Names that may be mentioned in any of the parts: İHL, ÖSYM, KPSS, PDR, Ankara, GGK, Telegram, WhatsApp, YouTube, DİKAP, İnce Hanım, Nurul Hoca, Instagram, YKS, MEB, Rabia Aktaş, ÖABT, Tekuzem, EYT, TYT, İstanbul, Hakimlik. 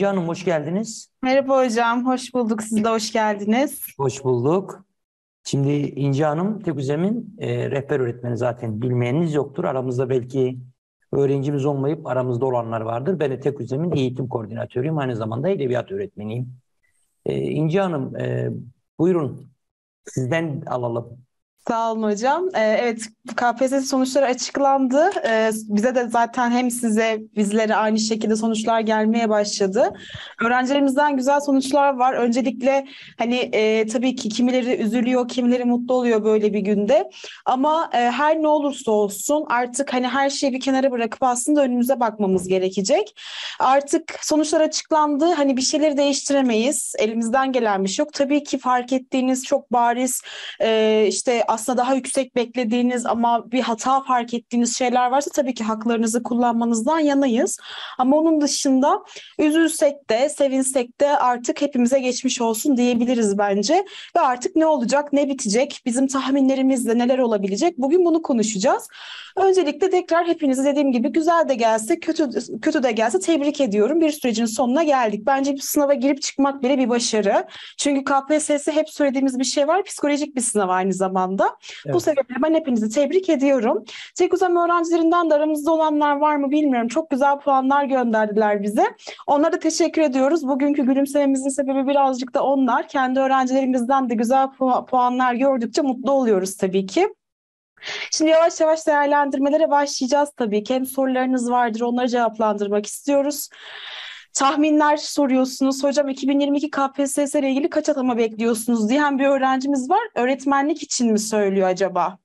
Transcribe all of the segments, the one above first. İnce Hanım, hoş geldiniz. Merhaba hocam, hoş bulduk. Siz de hoş geldiniz. Hoş bulduk. Şimdi İnce Hanım, Tekuzem'in rehber öğretmeni, zaten bilmeyeniniz yoktur. Aramızda belki öğrencimiz olmayıp aramızda olanlar vardır. Ben de Tekuzem'in eğitim koordinatörüyüm. Aynı zamanda edebiyat öğretmeniyim. İnce Hanım, buyurun sizden alalım. Sağ olun hocam. Evet, KPSS sonuçları açıklandı. Bize de zaten hem size bizlere aynı şekilde sonuçlar gelmeye başladı. Öğrencilerimizden güzel sonuçlar var. Öncelikle hani tabii ki kimileri üzülüyor, kimileri mutlu oluyor böyle bir günde. Ama her ne olursa olsun artık hani her şeyi bir kenara bırakıp aslında önümüze bakmamız gerekecek. Artık sonuçlar açıklandı. Hani bir şeyleri değiştiremeyiz. Elimizden gelen bir şey yok. Tabii ki fark ettiğiniz çok bariz işte aslında daha yüksek beklediğiniz ama bir hata fark ettiğiniz şeyler varsa tabii ki haklarınızı kullanmanızdan yanayız. Ama onun dışında üzülsek de sevinsek de artık hepimize geçmiş olsun diyebiliriz bence. Ve artık ne olacak, ne bitecek, bizim tahminlerimizle neler olabilecek, bugün bunu konuşacağız. Öncelikle tekrar hepinizi dediğim gibi güzel de gelse, kötü de gelse tebrik ediyorum. Bir sürecin sonuna geldik. Bence bir sınava girip çıkmak bile bir başarı. Çünkü KPSS hep söylediğimiz bir şey var. Psikolojik bir sınav aynı zamanda. Evet. Bu sebeple ben hepinizi tebrik ediyorum. Tekuzem öğrencilerinden de aramızda olanlar var mı bilmiyorum. Çok güzel puanlar gönderdiler bize. Onlara da teşekkür ediyoruz. Bugünkü gülümsememizin sebebi birazcık da onlar. Kendi öğrencilerimizden de güzel puanlar gördükçe mutlu oluyoruz tabii ki. Şimdi yavaş yavaş değerlendirmelere başlayacağız tabii ki. Hem sorularınız vardır, onları cevaplandırmak istiyoruz. Tahminler soruyorsunuz. Hocam 2022 KPSS ile ilgili kaç atama bekliyorsunuz diyen bir öğrencimiz var. Öğretmenlik için mi söylüyor acaba?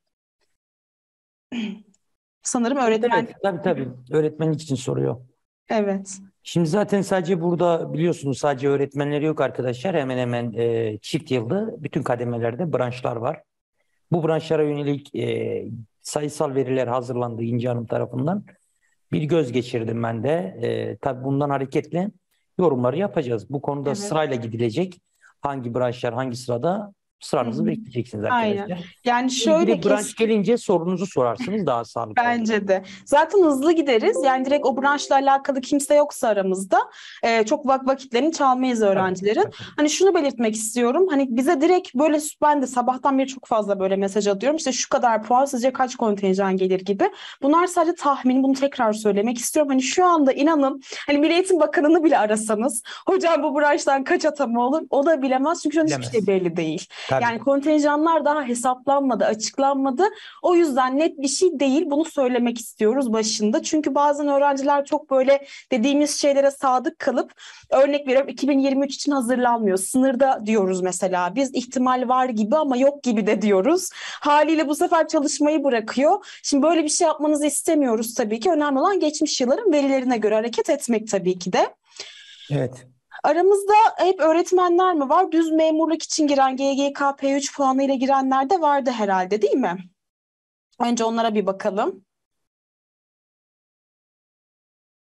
Sanırım öğretmenlik. Evet, tabii. Öğretmenlik için soruyor. Evet. Şimdi zaten sadece burada biliyorsunuz sadece öğretmenleri yok arkadaşlar. Hemen hemen çift yılda bütün kademelerde branşlar var. Bu branşlara yönelik sayısal veriler hazırlandı İnce Hanım tarafından. Bir göz geçirdim ben de. Tabii bundan hareketle yorumları yapacağız. Bu konuda evet, sırayla gidilecek. Hangi branşlar hangi sırada sıranızı bekleyeceksiniz arkadaşlar. Aynen. Yani şöyle ki branş gelince sorunuzu sorarsınız daha sağlıklı. Bence de. Zaten hızlı gideriz. Yani direkt o branşla alakalı kimse yoksa aramızda çok vakitlerini çalmayız öğrencilerin. Evet. Hani şunu belirtmek istiyorum. Hani bize direkt böyle ben de sabahtan beri çok fazla böyle mesaj atıyorum. İşte şu kadar puan sizce kaç kontenjan gelir gibi. Bunlar sadece tahmin. Bunu tekrar söylemek istiyorum. Hani şu anda inanın hani Milli Eğitim Bakanı'nı bile arasanız hocam bu branştan kaç atama olur? O da bilemez. Çünkü şu an hiçbir şey belli değil. Tabii. Yani kontenjanlar daha hesaplanmadı, açıklanmadı. O yüzden net bir şey değil. Bunu söylemek istiyoruz başında. Çünkü bazen öğrenciler çok böyle dediğimiz şeylere sadık kalıp, örnek veriyorum 2023 için hazırlanmıyor. Sınırda diyoruz mesela. Biz ihtimal var gibi ama yok gibi de diyoruz. Haliyle bu sefer çalışmayı bırakıyor. Şimdi böyle bir şey yapmanızı istemiyoruz tabii ki. Önemli olan geçmiş yılların verilerine göre hareket etmek tabii ki de. Evet. Aramızda hep öğretmenler mi var? Düz memurluk için giren GGK P3 puanıyla girenler de vardı herhalde değil mi? Önce onlara bir bakalım.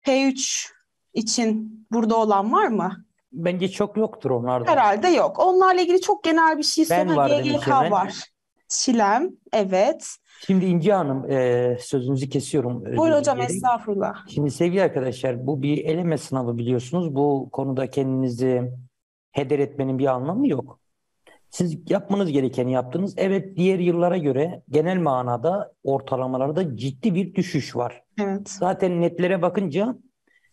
P3 için burada olan var mı? Bence çok yoktur onlarda. Herhalde yok. Onlarla ilgili çok genel bir şey söylüyor. GGK var. Şilem, evet. Şimdi İnce Hanım sözünüzü kesiyorum. Buyurun hocam, estağfurullah. Şimdi sevgili arkadaşlar, bu bir eleme sınavı biliyorsunuz. Bu konuda kendinizi heder etmenin bir anlamı yok. Siz yapmanız gerekeni yaptınız. Evet, diğer yıllara göre genel manada ortalamalarda ciddi bir düşüş var. Evet. Zaten netlere bakınca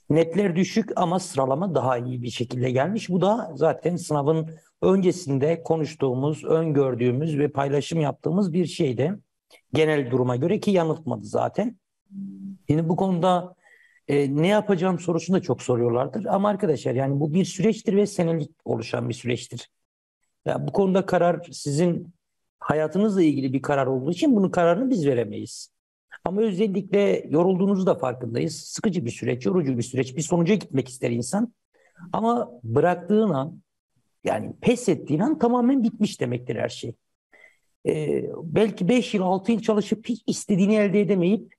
netler düşük ama sıralama daha iyi bir şekilde gelmiş. Bu da zaten sınavın öncesinde konuştuğumuz, öngördüğümüz ve paylaşım yaptığımız bir şeydi. Genel duruma göre ki yanıltmadı zaten. Şimdi bu konuda ne yapacağım sorusunu da çok soruyorlardır. Ama arkadaşlar yani bu bir süreçtir ve senelik oluşan bir süreçtir. Ya bu konuda karar sizin hayatınızla ilgili bir karar olduğu için bunun kararını biz veremeyiz. Ama özellikle yorulduğunuzu da farkındayız. Sıkıcı bir süreç, yorucu bir süreç. Bir sonuca gitmek ister insan. Ama bıraktığın an, yani pes ettiğin an tamamen bitmiş demektir her şey. Belki 5 yıl 6 yıl çalışıp hiç istediğini elde edemeyip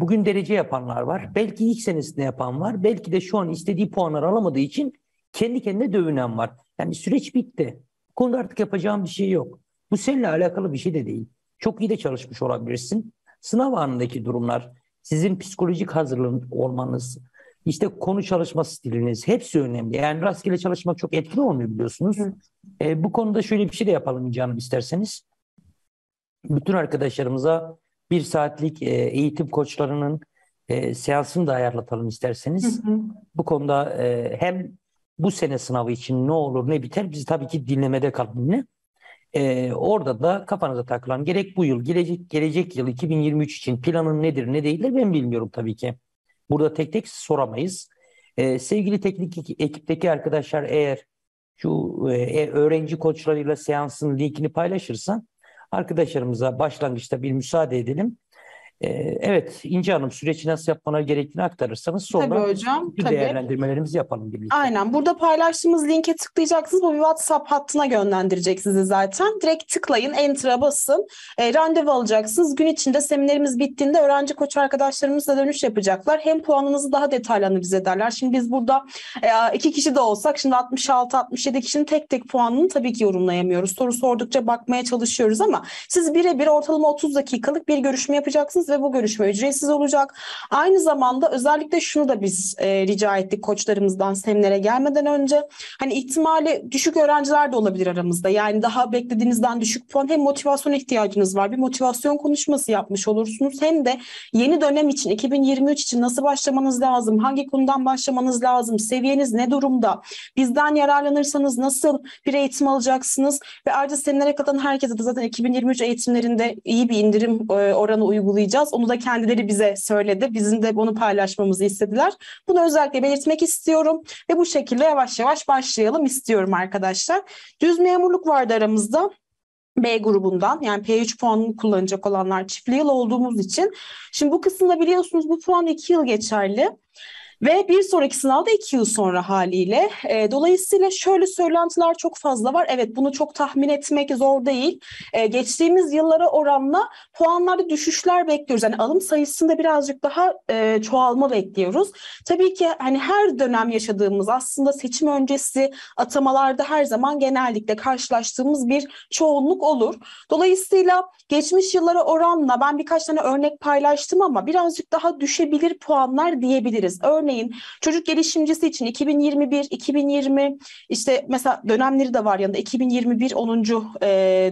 bugün derece yapanlar var. Belki ilk senesinde yapan var. Belki de şu an istediği puanları alamadığı için kendi kendine dövünen var. Yani süreç bitti. Bu konuda artık yapacağım bir şey yok. Bu seninle alakalı bir şey de değil. Çok iyi de çalışmış olabilirsin. Sınav anındaki durumlar, sizin psikolojik hazırlık olmanız, İşte konu çalışma stiliniz, hepsi önemli. Yani rastgele çalışmak çok etkili olmuyor biliyorsunuz. Bu konuda şöyle bir şey de yapalım İnce Hanım isterseniz. Bütün arkadaşlarımıza bir saatlik eğitim koçlarının seansını da ayarlatalım isterseniz. Bu konuda hem bu sene sınavı için ne olur ne biter, biz tabii ki dinlemede kalın ne. Orada da kafanıza takılan, gerek bu yıl, gelecek yıl 2023 için planın nedir ne değildir ben bilmiyorum tabii ki. Burada tek tek soramayız. Sevgili teknik ekipteki arkadaşlar, eğer şu öğrenci koçlarıyla seansın linkini paylaşırsa arkadaşlarımıza başlangıçta bir müsaade edelim. Evet İnce Hanım, süreci nasıl yapmaları gerektiğini aktarırsanız sonra tabii hocam, bir değerlendirmelerimizi yapalım birlikte. Aynen, burada paylaştığımız linke tıklayacaksınız. Bu bir WhatsApp hattına yönlendirecek sizi zaten. Direkt tıklayın, enter'a basın. Randevu alacaksınız. Gün içinde seminerimiz bittiğinde öğrenci koç arkadaşlarımızla dönüş yapacaklar. Hem puanınızı daha detaylı analiz ederler. Şimdi biz burada iki kişi de olsak şimdi 66-67 kişinin tek tek puanını tabii ki yorumlayamıyoruz. Soru sordukça bakmaya çalışıyoruz ama siz birebir ortalama 30 dakikalık bir görüşme yapacaksınız ve bu görüşme ücretsiz olacak. Aynı zamanda özellikle şunu da biz rica ettik koçlarımızdan seminere gelmeden önce. Hani ihtimali düşük öğrenciler de olabilir aramızda. Yani daha beklediğinizden düşük puan, hem motivasyon ihtiyacınız var. Bir motivasyon konuşması yapmış olursunuz. Hem de yeni dönem için, 2023 için nasıl başlamanız lazım? Hangi konudan başlamanız lazım? Seviyeniz ne durumda? Bizden yararlanırsanız nasıl bir eğitim alacaksınız? Ve ayrıca seminere katılan herkese de zaten 2023 eğitimlerinde iyi bir indirim oranı uygulayacağız. Onu da kendileri bize söyledi. Bizim de bunu paylaşmamızı istediler. Bunu özellikle belirtmek istiyorum ve bu şekilde yavaş yavaş başlayalım istiyorum arkadaşlar. Düz memurluk vardı aramızda. B grubundan, yani P3 puanını kullanacak olanlar çiftli yıl olduğumuz için. Şimdi bu kısımda biliyorsunuz bu puan 2 yıl geçerli. Ve bir sonraki sınavda 2 yıl sonra haliyle. Dolayısıyla şöyle söylentiler çok fazla var. Evet, bunu çok tahmin etmek zor değil. Geçtiğimiz yıllara oranla puanlarda düşüşler bekliyoruz. Yani alım sayısında birazcık daha çoğalma bekliyoruz. Tabii ki hani her dönem yaşadığımız, aslında seçim öncesi atamalarda her zaman genellikle karşılaştığımız bir çoğunluk olur. Dolayısıyla geçmiş yıllara oranla ben birkaç tane örnek paylaştım ama birazcık daha düşebilir puanlar diyebiliriz. Örneğin çocuk gelişimcisi için 2021, 2020 işte mesela dönemleri de var yanında, 2021 10.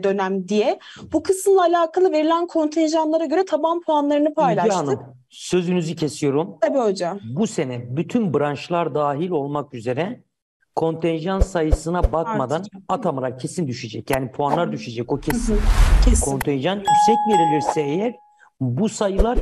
dönem diye. Bu kısımla alakalı verilen kontenjanlara göre taban puanlarını paylaştık. Hanım, sözünüzü kesiyorum. Tabii hocam. Bu sene bütün branşlar dahil olmak üzere kontenjan sayısına bakmadan atamalar kesin düşecek. Yani puanlar düşecek, o kesin. Kesin. Kontenjan yüksek verilirse eğer bu sayılar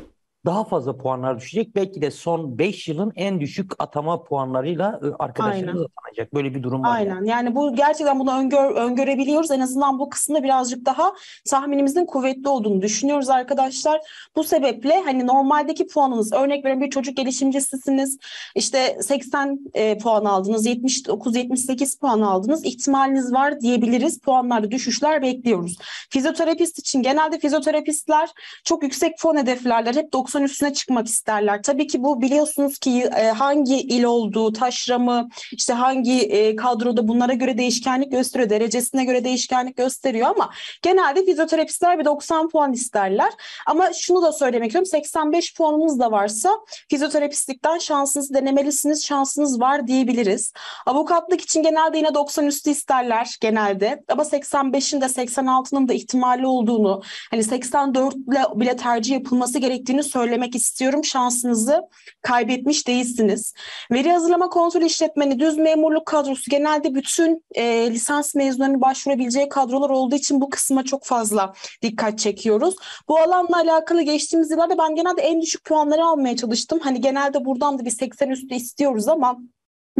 daha fazla puanlar düşecek. Belki de son 5 yılın en düşük atama puanlarıyla arkadaşlarımız atanacak. Böyle bir durum var. Aynen. Yani bu gerçekten bunu öngörebiliyoruz. En azından bu kısımda birazcık daha tahminimizin kuvvetli olduğunu düşünüyoruz arkadaşlar. Bu sebeple hani normaldeki puanınız, örnek veren bir çocuk gelişimcisisiniz. İşte 80 puan aldınız, 79-78 puan aldınız. İhtimaliniz var diyebiliriz. Puanlarda düşüşler bekliyoruz. Fizyoterapist için genelde fizyoterapistler çok yüksek puan hedeflerler. Hep 90 üstüne çıkmak isterler. Tabii ki bu biliyorsunuz ki hangi il olduğu, taşramı, işte hangi kadroda, bunlara göre değişkenlik gösteriyor. Derecesine göre değişkenlik gösteriyor ama genelde fizyoterapistler bir 90 puan isterler. Ama şunu da söylemek istiyorum. 85 puanınız da varsa fizyoterapistlikten şansınızı denemelisiniz. Şansınız var diyebiliriz. Avukatlık için genelde yine 90 üstü isterler genelde. Ama 85'in de 86'nın da ihtimali olduğunu, hani 84'le bile tercih yapılması gerektiğini söylemek istiyorum. Şansınızı kaybetmiş değilsiniz. Veri hazırlama kontrol işletmeni, düz memurluk kadrosu genelde bütün lisans mezunlarının başvurabileceği kadrolar olduğu için bu kısma çok fazla dikkat çekiyoruz. Bu alanla alakalı geçtiğimiz yıllarda ben genelde en düşük puanları almaya çalıştım. Hani genelde buradan da bir 80 üstü istiyoruz ama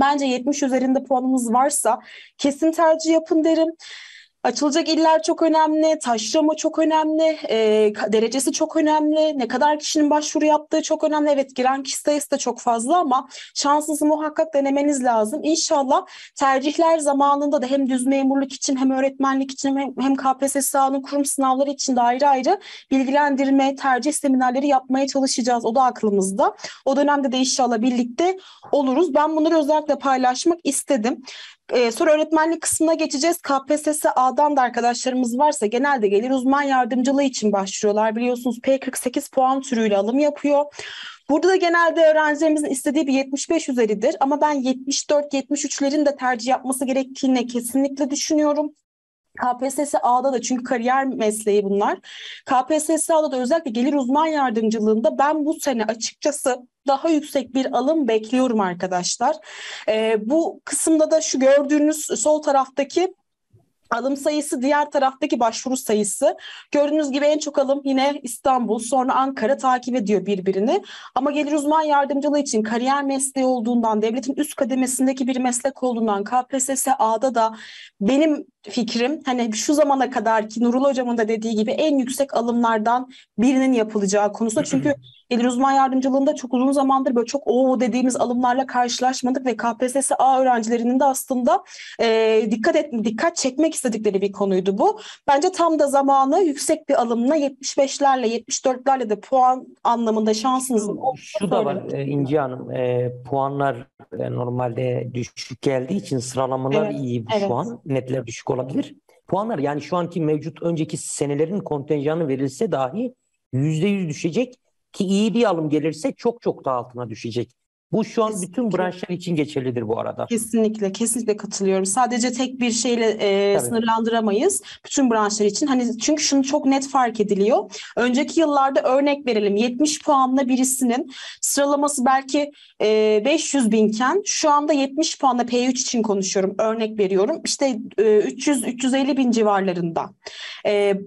bence 70 üzerinde puanımız varsa kesin tercih yapın derim. Açılacak iller çok önemli, taşrama çok önemli, derecesi çok önemli, ne kadar kişinin başvuru yaptığı çok önemli. Evet, giren kişi sayısı da çok fazla ama şansınızı muhakkak denemeniz lazım. İnşallah tercihler zamanında da hem düz memurluk için, hem öğretmenlik için, hem KPSS'nin kurum sınavları için de ayrı ayrı bilgilendirme, tercih seminerleri yapmaya çalışacağız. O da aklımızda. O dönemde de inşallah birlikte oluruz. Ben bunları özellikle paylaşmak istedim. Sonra öğretmenlik kısmına geçeceğiz. KPSS A'dan da arkadaşlarımız varsa genelde gelir uzman yardımcılığı için başvuruyorlar. Biliyorsunuz P48 puan türüyle alım yapıyor. Burada da genelde öğrencilerimizin istediği bir 75 üzeridir. Ama ben 74-73'lerin de tercih yapması gerektiğini kesinlikle düşünüyorum. KPSS A'da da, çünkü kariyer mesleği bunlar. KPSS A'da da özellikle gelir uzman yardımcılığında ben bu sene açıkçası daha yüksek bir alım bekliyorum arkadaşlar. Bu kısımda da şu gördüğünüz sol taraftaki alım sayısı, diğer taraftaki başvuru sayısı. Gördüğünüz gibi en çok alım yine İstanbul, sonra Ankara takip ediyor birbirini. Ama gelir uzman yardımcılığı için kariyer mesleği olduğundan, devletin üst kademesindeki bir meslek olduğundan KPSS A'da da benim fikrim, hani şu zamana kadar ki Nurul Hocam'ın da dediği gibi en yüksek alımlardan birinin yapılacağı konusunda. Çünkü gelir uzman yardımcılığında çok uzun zamandır böyle çok o dediğimiz alımlarla karşılaşmadık ve KPSS A öğrencilerinin de aslında dikkat çekmek istedikleri bir konuydu bu. Bence tam da zamanı, yüksek bir alımla 75'lerle 74'lerle de puan anlamında şansınız oldu. Şu da var İnce Hanım, puanlar normalde düşük geldiği için sıralamalar iyi şu an, netler düşük olabilir. Puanlar yani şu anki mevcut önceki senelerin kontenjanı verilse dahi %100 düşecek ki iyi bir alım gelirse çok çok daha altına düşecek. Bu şu an kesinlikle bütün branşlar için geçerlidir bu arada. Kesinlikle, kesinlikle katılıyorum. Sadece tek bir şeyle sınırlandıramayız. Bütün branşlar için. Hani çünkü şunu çok net fark ediliyor. Önceki yıllarda örnek verelim. 70 puanla birisinin sıralaması belki 500 binken şu anda 70 puanla P3 için konuşuyorum. Örnek veriyorum. İşte 300-350 bin civarlarında.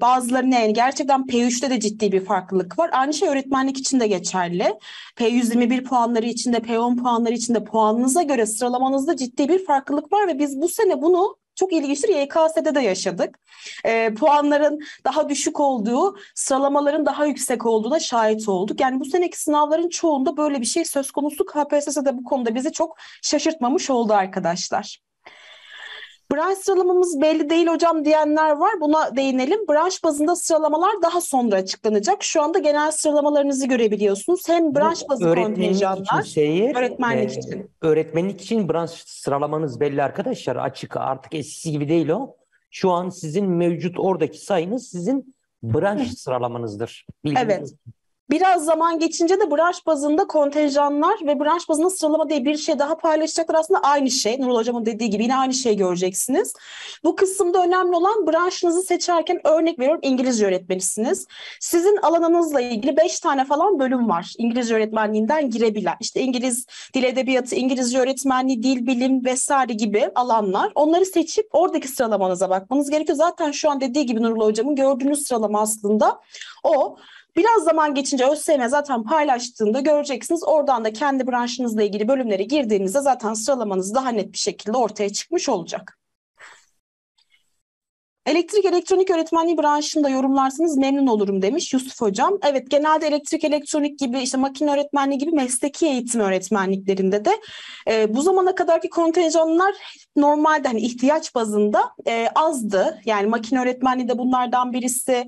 Bazılarına yani gerçekten P3'te de ciddi bir farklılık var. Aynı şey öğretmenlik için de geçerli. P121 puanları için de P10 puanları içinde puanınıza göre sıralamanızda ciddi bir farklılık var ve biz bu sene bunu çok ilginçtir YKS'de de yaşadık. Puanların daha düşük olduğu, sıralamaların daha yüksek olduğuna şahit olduk. Yani bu seneki sınavların çoğunda böyle bir şey söz konusu. KPSS'de bu konuda bizi çok şaşırtmamış oldu arkadaşlar. Branş sıralamamız belli değil hocam diyenler var. Buna değinelim. Branş bazında sıralamalar daha sonra açıklanacak. Şu anda genel sıralamalarınızı görebiliyorsunuz. Hem branş bazı kontenjanlar, öğretmenlik için. Öğretmenlik için branş sıralamanız belli arkadaşlar. Açık, artık eskisi gibi değil o. Şu an sizin mevcut oradaki sayınız sizin branş sıralamanızdır. Bilginiz Biraz zaman geçince de branş bazında kontenjanlar ve branş bazında sıralama diye bir şey daha paylaşacaklar. Aslında aynı şey. Nurul Hocam'ın dediği gibi yine aynı şeyi göreceksiniz. Bu kısımda önemli olan branşınızı seçerken, örnek veriyorum İngilizce öğretmenisiniz. Sizin alanınızla ilgili 5 tane falan bölüm var. İngilizce öğretmenliğinden girebilen. İşte İngiliz dil edebiyatı, İngilizce öğretmenliği, dil bilim vesaire gibi alanlar. Onları seçip oradaki sıralamanıza bakmanız gerekiyor. Zaten şu an dediği gibi Nurul Hocam'ın gördüğünüz sıralama aslında o. Biraz zaman geçince ÖSYM zaten paylaştığında göreceksiniz. Oradan da kendi branşınızla ilgili bölümlere girdiğinizde zaten sıralamanız daha net bir şekilde ortaya çıkmış olacak. Elektrik elektronik öğretmenliği branşında yorumlarsanız memnun olurum demiş Yusuf Hocam. Evet, genelde elektrik elektronik gibi, işte makine öğretmenliği gibi mesleki eğitim öğretmenliklerinde de bu zamana kadarki kontenjanlar normalde hani ihtiyaç bazında azdı. Yani makine öğretmenliği de bunlardan birisi,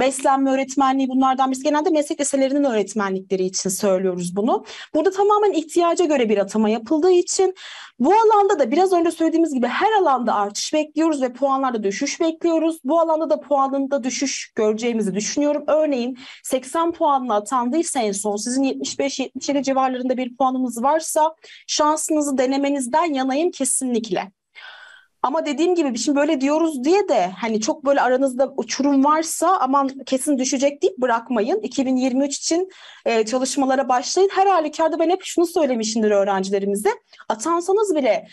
beslenme öğretmenliği bunlardan birisi. Genelde meslek liselerinin öğretmenlikleri için söylüyoruz bunu. Burada tamamen ihtiyaca göre bir atama yapıldığı için bu alanda da biraz önce söylediğimiz gibi her alanda artış bekliyoruz ve puanlarda düşüş bekliyoruz. Bu alanda da puanında düşüş göreceğimizi düşünüyorum. Örneğin 80 puanla atandıysa en son sizin 75-77 civarlarında bir puanınız varsa şansınızı denemenizden yanayım kesinlikle. Ama dediğim gibi şimdi böyle diyoruz diye de hani çok böyle aranızda uçurum varsa aman kesin düşecek deyip bırakmayın. 2023 için çalışmalara başlayın. Her halükarda ben hep şunu söylemişimdir öğrencilerimize. Atansanız bile,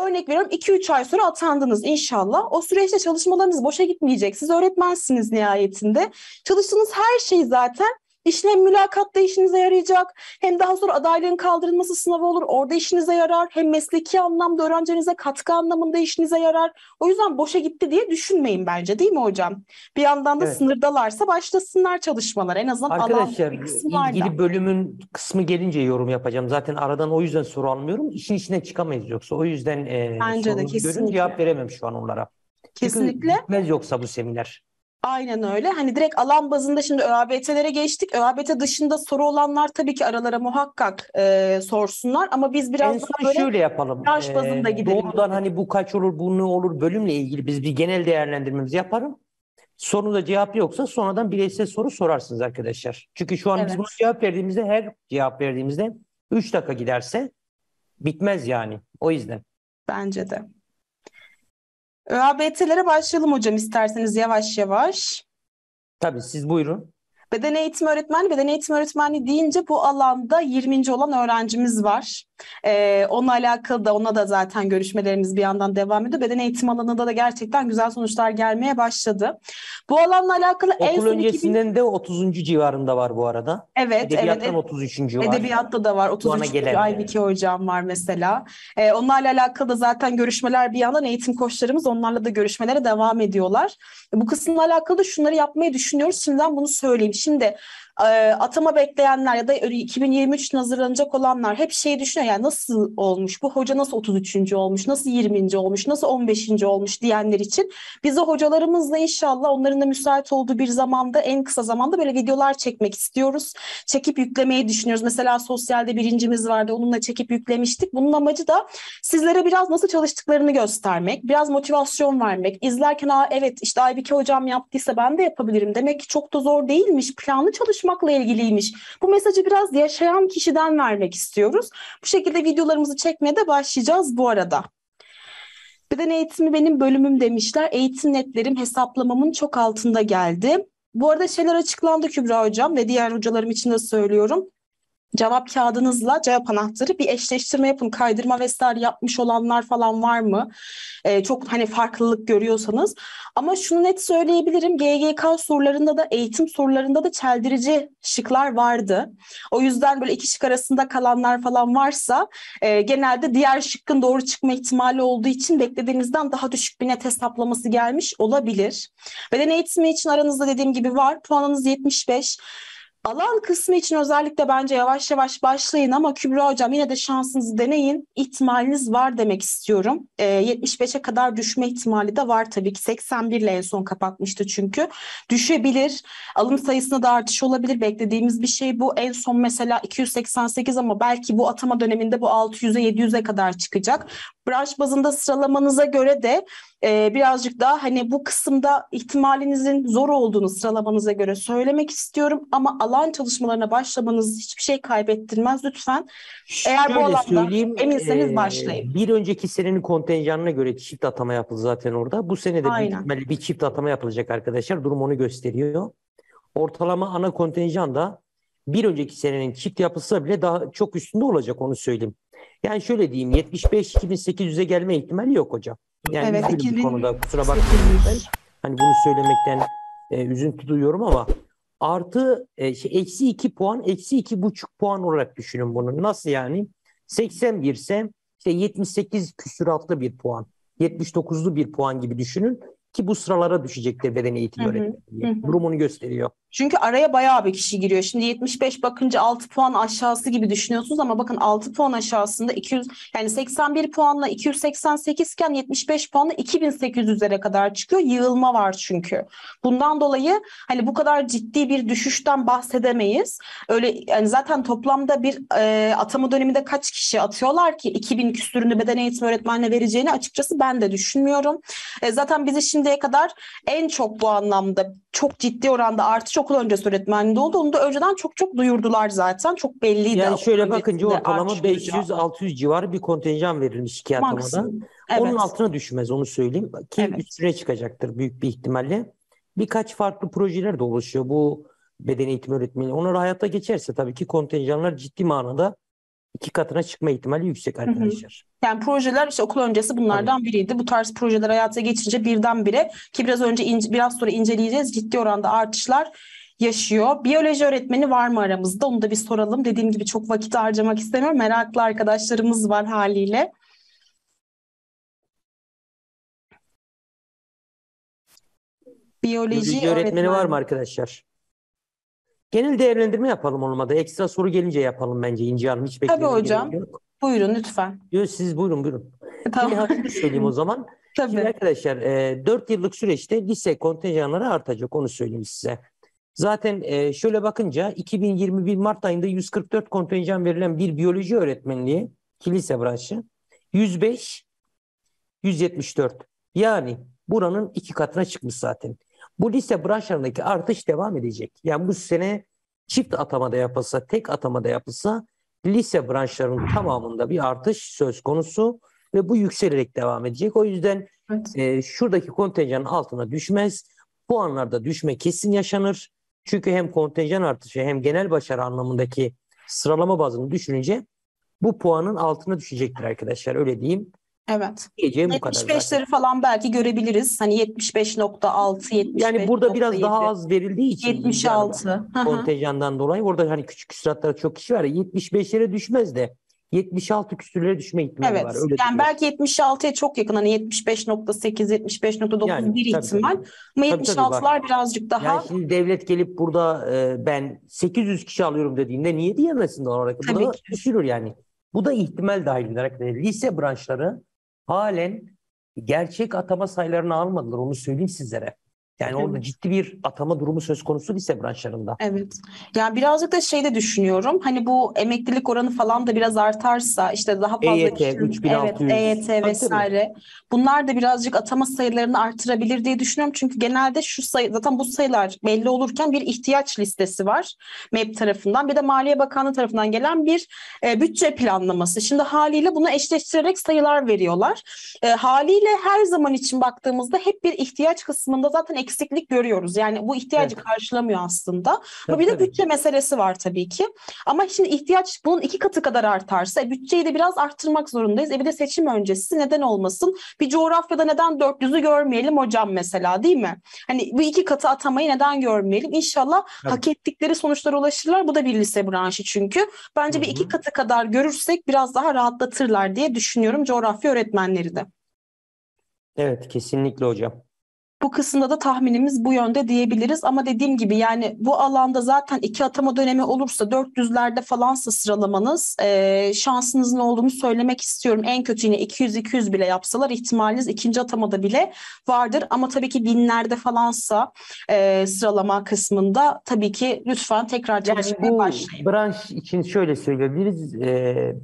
örnek veriyorum 2-3 ay sonra atandınız inşallah. O süreçte çalışmalarınız boşa gitmeyecek. Siz öğretmensiniz nihayetinde. Çalıştığınız her şey zaten hem mülakatta işinize yarayacak, hem daha sonra adaylığın kaldırılması sınavı olur. Orada işinize yarar. Hem mesleki anlamda öğrencinize katkı anlamında işinize yarar. O yüzden boşa gitti diye düşünmeyin bence, değil mi hocam? Bir yandan da sınırdalarsa başlasınlar çalışmalar. En azından arkadaşlar ilgili bölümün kısmı gelince yorum yapacağım. Zaten aradan o yüzden soru almıyorum. İşin içine çıkamayız yoksa. O yüzden sorunu cevap veremem şu an onlara. Kesinlikle. Gitmez yoksa bu seminer. Aynen öyle. Hani direkt alan bazında şimdi ÖABT'lere geçtik. ÖABT dışında soru olanlar tabii ki aralara muhakkak sorsunlar. Ama biz biraz daha böyle şöyle yapalım. Branş bazında gidelim. Doğrudan hani bu kaç olur, bu ne olur bölümle ilgili biz bir genel değerlendirmemizi yaparım. Sonunda cevap yoksa sonradan bireysel soru sorarsınız arkadaşlar. Çünkü şu an biz buna cevap verdiğimizde, her cevap verdiğimizde 3 dakika giderse bitmez yani. O yüzden. Bence de. ÖABT'lere başlayalım hocam isterseniz yavaş yavaş. Tabii siz buyurun. Beden eğitimi öğretmeni, beden eğitimi öğretmeni deyince bu alanda 20. olan öğrencimiz var. Onunla alakalı da, onunla da zaten görüşmelerimiz bir yandan devam ediyor. Beden eğitimi alanında da gerçekten güzel sonuçlar gelmeye başladı. Bu alanla alakalı okul en son öncesinden 2000... de 30. civarında var bu arada. Evet. Edebiyattan 33. var. Edebiyatta da var. 33. Aybike hocam var mesela. Onlarla alakalı da zaten görüşmeler bir yandan, eğitim koçlarımız onlarla da görüşmelere devam ediyorlar. Bu kısımla alakalı da şunları yapmayı düşünüyoruz. Şimdiden bunu söyleyeyim. Şimdi atama bekleyenler ya da 2023'ün hazırlanacak olanlar hep şeyi düşünüyor, yani nasıl olmuş, bu hoca nasıl 33. olmuş, nasıl 20. olmuş, nasıl 15. olmuş diyenler için biz de hocalarımızla inşallah onların da müsait olduğu bir zamanda, en kısa zamanda böyle videolar çekmek istiyoruz. Çekip yüklemeyi düşünüyoruz. Mesela sosyalde birincimiz vardı, onunla çekip yüklemiştik. Bunun amacı da sizlere biraz nasıl çalıştıklarını göstermek, biraz motivasyon vermek. İzlerken "Aa, evet işte Aybike hocam yaptıysa ben de yapabilirim. Demek ki çok da zor değilmiş, planlı çalışma ilgiliymiş." Bu mesajı biraz yaşayan kişiden vermek istiyoruz. Bu şekilde videolarımızı çekmeye de başlayacağız bu arada. Beden eğitimi benim bölümüm demişler. Eğitim netlerim hesaplamamın çok altında geldi. Bu arada şeyler açıklandı Kübra hocam ve diğer hocalarım için de söylüyorum. Cevap kağıdınızla cevap anahtarı bir eşleştirme yapın. Kaydırma vesaire yapmış olanlar falan var mı? Çok hani farklılık görüyorsanız. Ama şunu net söyleyebilirim. GGK sorularında da, eğitim sorularında da çeldirici şıklar vardı. O yüzden böyle iki şık arasında kalanlar falan varsa genelde diğer şıkkın doğru çıkma ihtimali olduğu için beklediğinizden daha düşük bir net hesaplaması gelmiş olabilir. Beden eğitimi için aranızda dediğim gibi var. Puanınız 75. Alan kısmı için özellikle bence yavaş yavaş başlayın ama Kübra hocam yine de şansınızı deneyin. İhtimaliniz var demek istiyorum. 75'e kadar düşme ihtimali de var tabii ki. 81 ile en son kapatmıştı çünkü. Düşebilir. Alım sayısında da artış olabilir. Beklediğimiz bir şey bu. En son mesela 288 ama belki bu atama döneminde bu 600'e 700'e kadar çıkacak. Branş bazında sıralamanıza göre de birazcık daha hani bu kısımda ihtimalinizin zor olduğunu sıralamanıza göre söylemek istiyorum. Ama alan çalışmalarına başlamanız hiçbir şey kaybettirmez lütfen. Eğer şöyle bu alanda eminseniz başlayın. Bir önceki senenin kontenjanına göre çift atama yapıldı zaten orada. Bu sene de büyük bir çift atama yapılacak arkadaşlar. Durum onu gösteriyor. Ortalama ana kontenjan da bir önceki senenin çift yapılsa bile daha çok üstünde olacak, onu söyleyeyim. Yani şöyle diyeyim, 75-2800'e gelme ihtimali yok hocam. Yani evet, bu konuda kusura bakmayın. Hani bunu söylemekten üzüntü duyuyorum ama artı eksi 2 puan, eksi 2,5 puan olarak düşünün bunu. Nasıl yani? 80 girse işte 78 küsuratlı bir puan, 79'lu bir puan gibi düşünün. Ki bu sıralara düşecektir beden eğitimi öğretmeni. Durumunu gösteriyor. Çünkü araya bayağı bir kişi giriyor. Şimdi 75 bakınca 6 puan aşağısı gibi düşünüyorsunuz ama bakın 6 puan aşağısında 200, yani 81 puanla 288 iken 75 puanla 2800'lere kadar çıkıyor. Yığılma var çünkü. Bundan dolayı hani bu kadar ciddi bir düşüşten bahsedemeyiz. Öyle yani zaten toplamda bir atama döneminde kaç kişi atıyorlar ki 2000 küsürünü beden eğitimi öğretmenine vereceğini açıkçası ben de düşünmüyorum. Zaten bizi şimdiye kadar en çok bu anlamda çok ciddi oranda artış okul öncesi öğretmenliğinde oldu. Onu da önceden çok duyurdular zaten. Çok belliydi. Yani şöyle bakınca ortalama 500-600 civarı bir kontenjan verilmiş iki atamada. Onun altına düşmez, onu söyleyeyim. Ki üstüne çıkacaktır büyük bir ihtimalle. Birkaç farklı projeler de oluşuyor bu beden eğitimi öğretmeni. Onlar hayata geçerse tabii ki kontenjanlar ciddi manada 2 katına çıkma ihtimali yüksek arkadaşlar. Yani projeler işte okul öncesi bunlardan biriydi. Bu tarz projeler hayata geçince birdenbire, ki biraz sonra inceleyeceğiz, ciddi oranda artışlar yaşıyor. Biyoloji öğretmeni var mı aramızda? Onu da bir soralım. Dediğim gibi çok vakit harcamak istemiyorum. Meraklı arkadaşlarımız var haliyle. Biyoloji öğretmeni var mı arkadaşlar? Genel değerlendirme yapalım, olmadı. Ekstra soru gelince yapalım bence İnce Hanım. Hiç bekleyelim. Tabii hocam. Buyurun lütfen. Siz buyurun. Tamam. Söyleyeyim o zaman. Tabii. Şimdi arkadaşlar 4 yıllık süreçte lise kontenjanları artacak, onu söyleyeyim size. Zaten şöyle bakınca 2021 Mart ayında 144 kontenjan verilen bir biyoloji öğretmenliği, kilise branşı 105-174. Yani buranın 2 katına çıkmış zaten. Bu lise branşlarındaki artış devam edecek. Yani bu sene çift atamada yapılsa, tek atamada yapılsa lise branşlarının tamamında bir artış söz konusu ve bu yükselerek devam edecek. O yüzden evet, şuradaki kontenjanın altına düşmez. Puanlarda düşme kesin yaşanır. Çünkü hem kontenjan artışı hem genel başarı anlamındaki sıralama bazını düşününce bu puanın altına düşecektir arkadaşlar. Öyle diyeyim. Evet. Diyeceğim 75'leri falan belki görebiliriz. Hani 75.6, 75. Yani burada biraz 7. daha az verildiği için 76 kontenjandan dolayı orada hani küçük küsuratlara çok kişi var. 75'lere düşmez de 76 küsürlere düşme ihtimali evet, var. Öyle yani belki 76'ya çok yakın, hani 75.8, 75.9 yani, bir ihtimal. Ama 76'lar birazcık daha... Yani şimdi devlet gelip burada ben 800 kişi alıyorum dediğinde niye diyemezsin doğal olarak? Bu da düşürür yani. Bu da ihtimal dahil olarak. Lise branşları halen gerçek atama sayılarını almadılar. Onu söyleyeyim sizlere. Yani orada evet, ciddi bir atama durumu söz konusu lise branşlarında. Evet. Yani birazcık da şey de düşünüyorum. Hani bu emeklilik oranı falan da biraz artarsa işte daha fazla EYT, kişinin, 3600. Evet, EYT vesaire. Bunlar da birazcık atama sayılarını artırabilir diye düşünüyorum. Çünkü genelde şu sayı, zaten bu sayılar belli olurken bir ihtiyaç listesi var MEB tarafından. Bir de Maliye Bakanlığı tarafından gelen bir bütçe planlaması. Şimdi haliyle bunu eşleştirerek sayılar veriyorlar. Haliyle her zaman için baktığımızda hep bir ihtiyaç kısmında zaten eksiklik görüyoruz. Yani bu ihtiyacı evet, karşılamıyor aslında. Ama bir de bütçe meselesi var tabii ki. Ama şimdi ihtiyaç bunun 2 katı kadar artarsa bütçeyi de biraz arttırmak zorundayız. Bir de seçim öncesi neden olmasın? Bir coğrafyada neden 400'ü görmeyelim hocam mesela, değil mi? Hani bu 2 katı atamayı neden görmeyelim? İnşallah evet, hak ettikleri sonuçlara ulaşırlar. Bu da bir lise branşı çünkü. Bence bir 2 katı kadar görürsek biraz daha rahatlatırlar diye düşünüyorum coğrafya öğretmenleri de. Evet, kesinlikle hocam. Bu kısımda da tahminimiz bu yönde diyebiliriz ama dediğim gibi yani bu alanda zaten 2 atama dönemi olursa 400'lerde falansa sıralamanız şansınızın olduğunu söylemek istiyorum. En kötü yine 200-200 bile yapsalar ihtimaliniz 2. atamada bile vardır ama tabii ki 1000'lerde falansa sıralama kısmında tabii ki lütfen tekrar çalışmaya başlayın. Branş için şöyle söyleyebiliriz,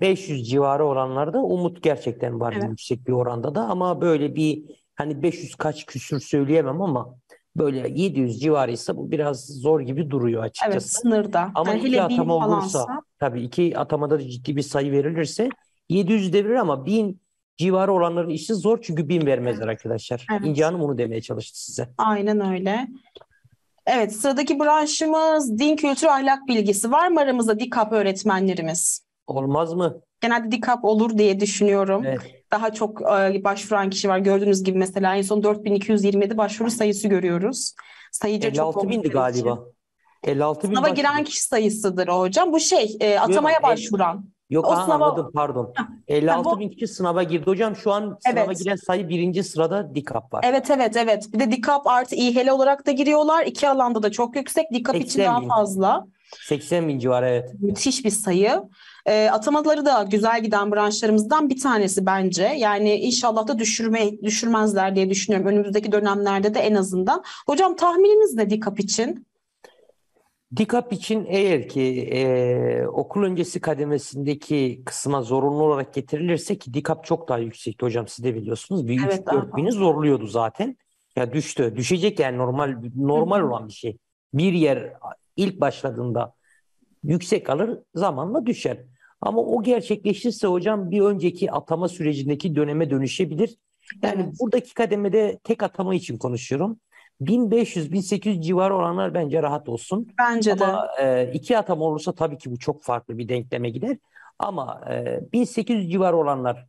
500 civarı oranlarda umut gerçekten var evet, yüksek bir oranda da ama böyle bir hani 500 kaç küsür söyleyemem ama böyle 700 civarıysa bu biraz zor gibi duruyor açıkçası. Evet, sınırda. Ama yani 2 atama olursa, tabii 2 atamada da ciddi bir sayı verilirse 700 de verir ama 1000 civarı olanların işi zor çünkü 1000 vermezler arkadaşlar. Evet. İnce Hanım onu demeye çalıştı size. Aynen öyle. Evet, sıradaki branşımız din, kültür, ahlak bilgisi. Var mı aramızda DİKAP öğretmenlerimiz? Olmaz mı? Genelde DİKAP olur diye düşünüyorum. Evet. Daha çok başvuran kişi var. Gördüğünüz gibi mesela en son 4227 başvuru sayısı görüyoruz. Sayıca 56.000'di galiba. 56.000. Sınava giren kişi sayısıdır o hocam. Bu şey atamaya başvuran. Yok sınava... anladım pardon. 56.000 kişi sınava girdi hocam. Şu an sınava evet, giren sayı 1. sırada DİKAP var. Evet. Bir de DİKAP artı İHL olarak da giriyorlar. 2 alanda da çok yüksek. DİKAP için daha fazla. 80.000 civarı evet. Müthiş bir sayı. Atamaları da güzel giden branşlarımızdan bir tanesi bence. Yani inşallah da düşürmezler diye düşünüyorum. Önümüzdeki dönemlerde de en azından. Hocam tahmininiz ne DİKAP için? DİKAP için eğer ki okul öncesi kademesindeki kısma zorunlu olarak getirilirse ki DİKAP çok daha yüksekti hocam siz de biliyorsunuz. Bir evet, 3-4.000'i zorluyordu zaten. Ya düştü. Düşecek yani normal olan bir şey. Bir yer ilk başladığında yüksek alır zamanla düşer. Ama o gerçekleşirse hocam bir önceki atama sürecindeki döneme dönüşebilir. Yani evet, buradaki kademede tek atama için konuşuyorum. 1500-1800 civarı olanlar bence rahat olsun. Bence de. Ama 2 atama olursa tabii ki bu çok farklı bir denkleme gider. Ama 1800 civarı olanlar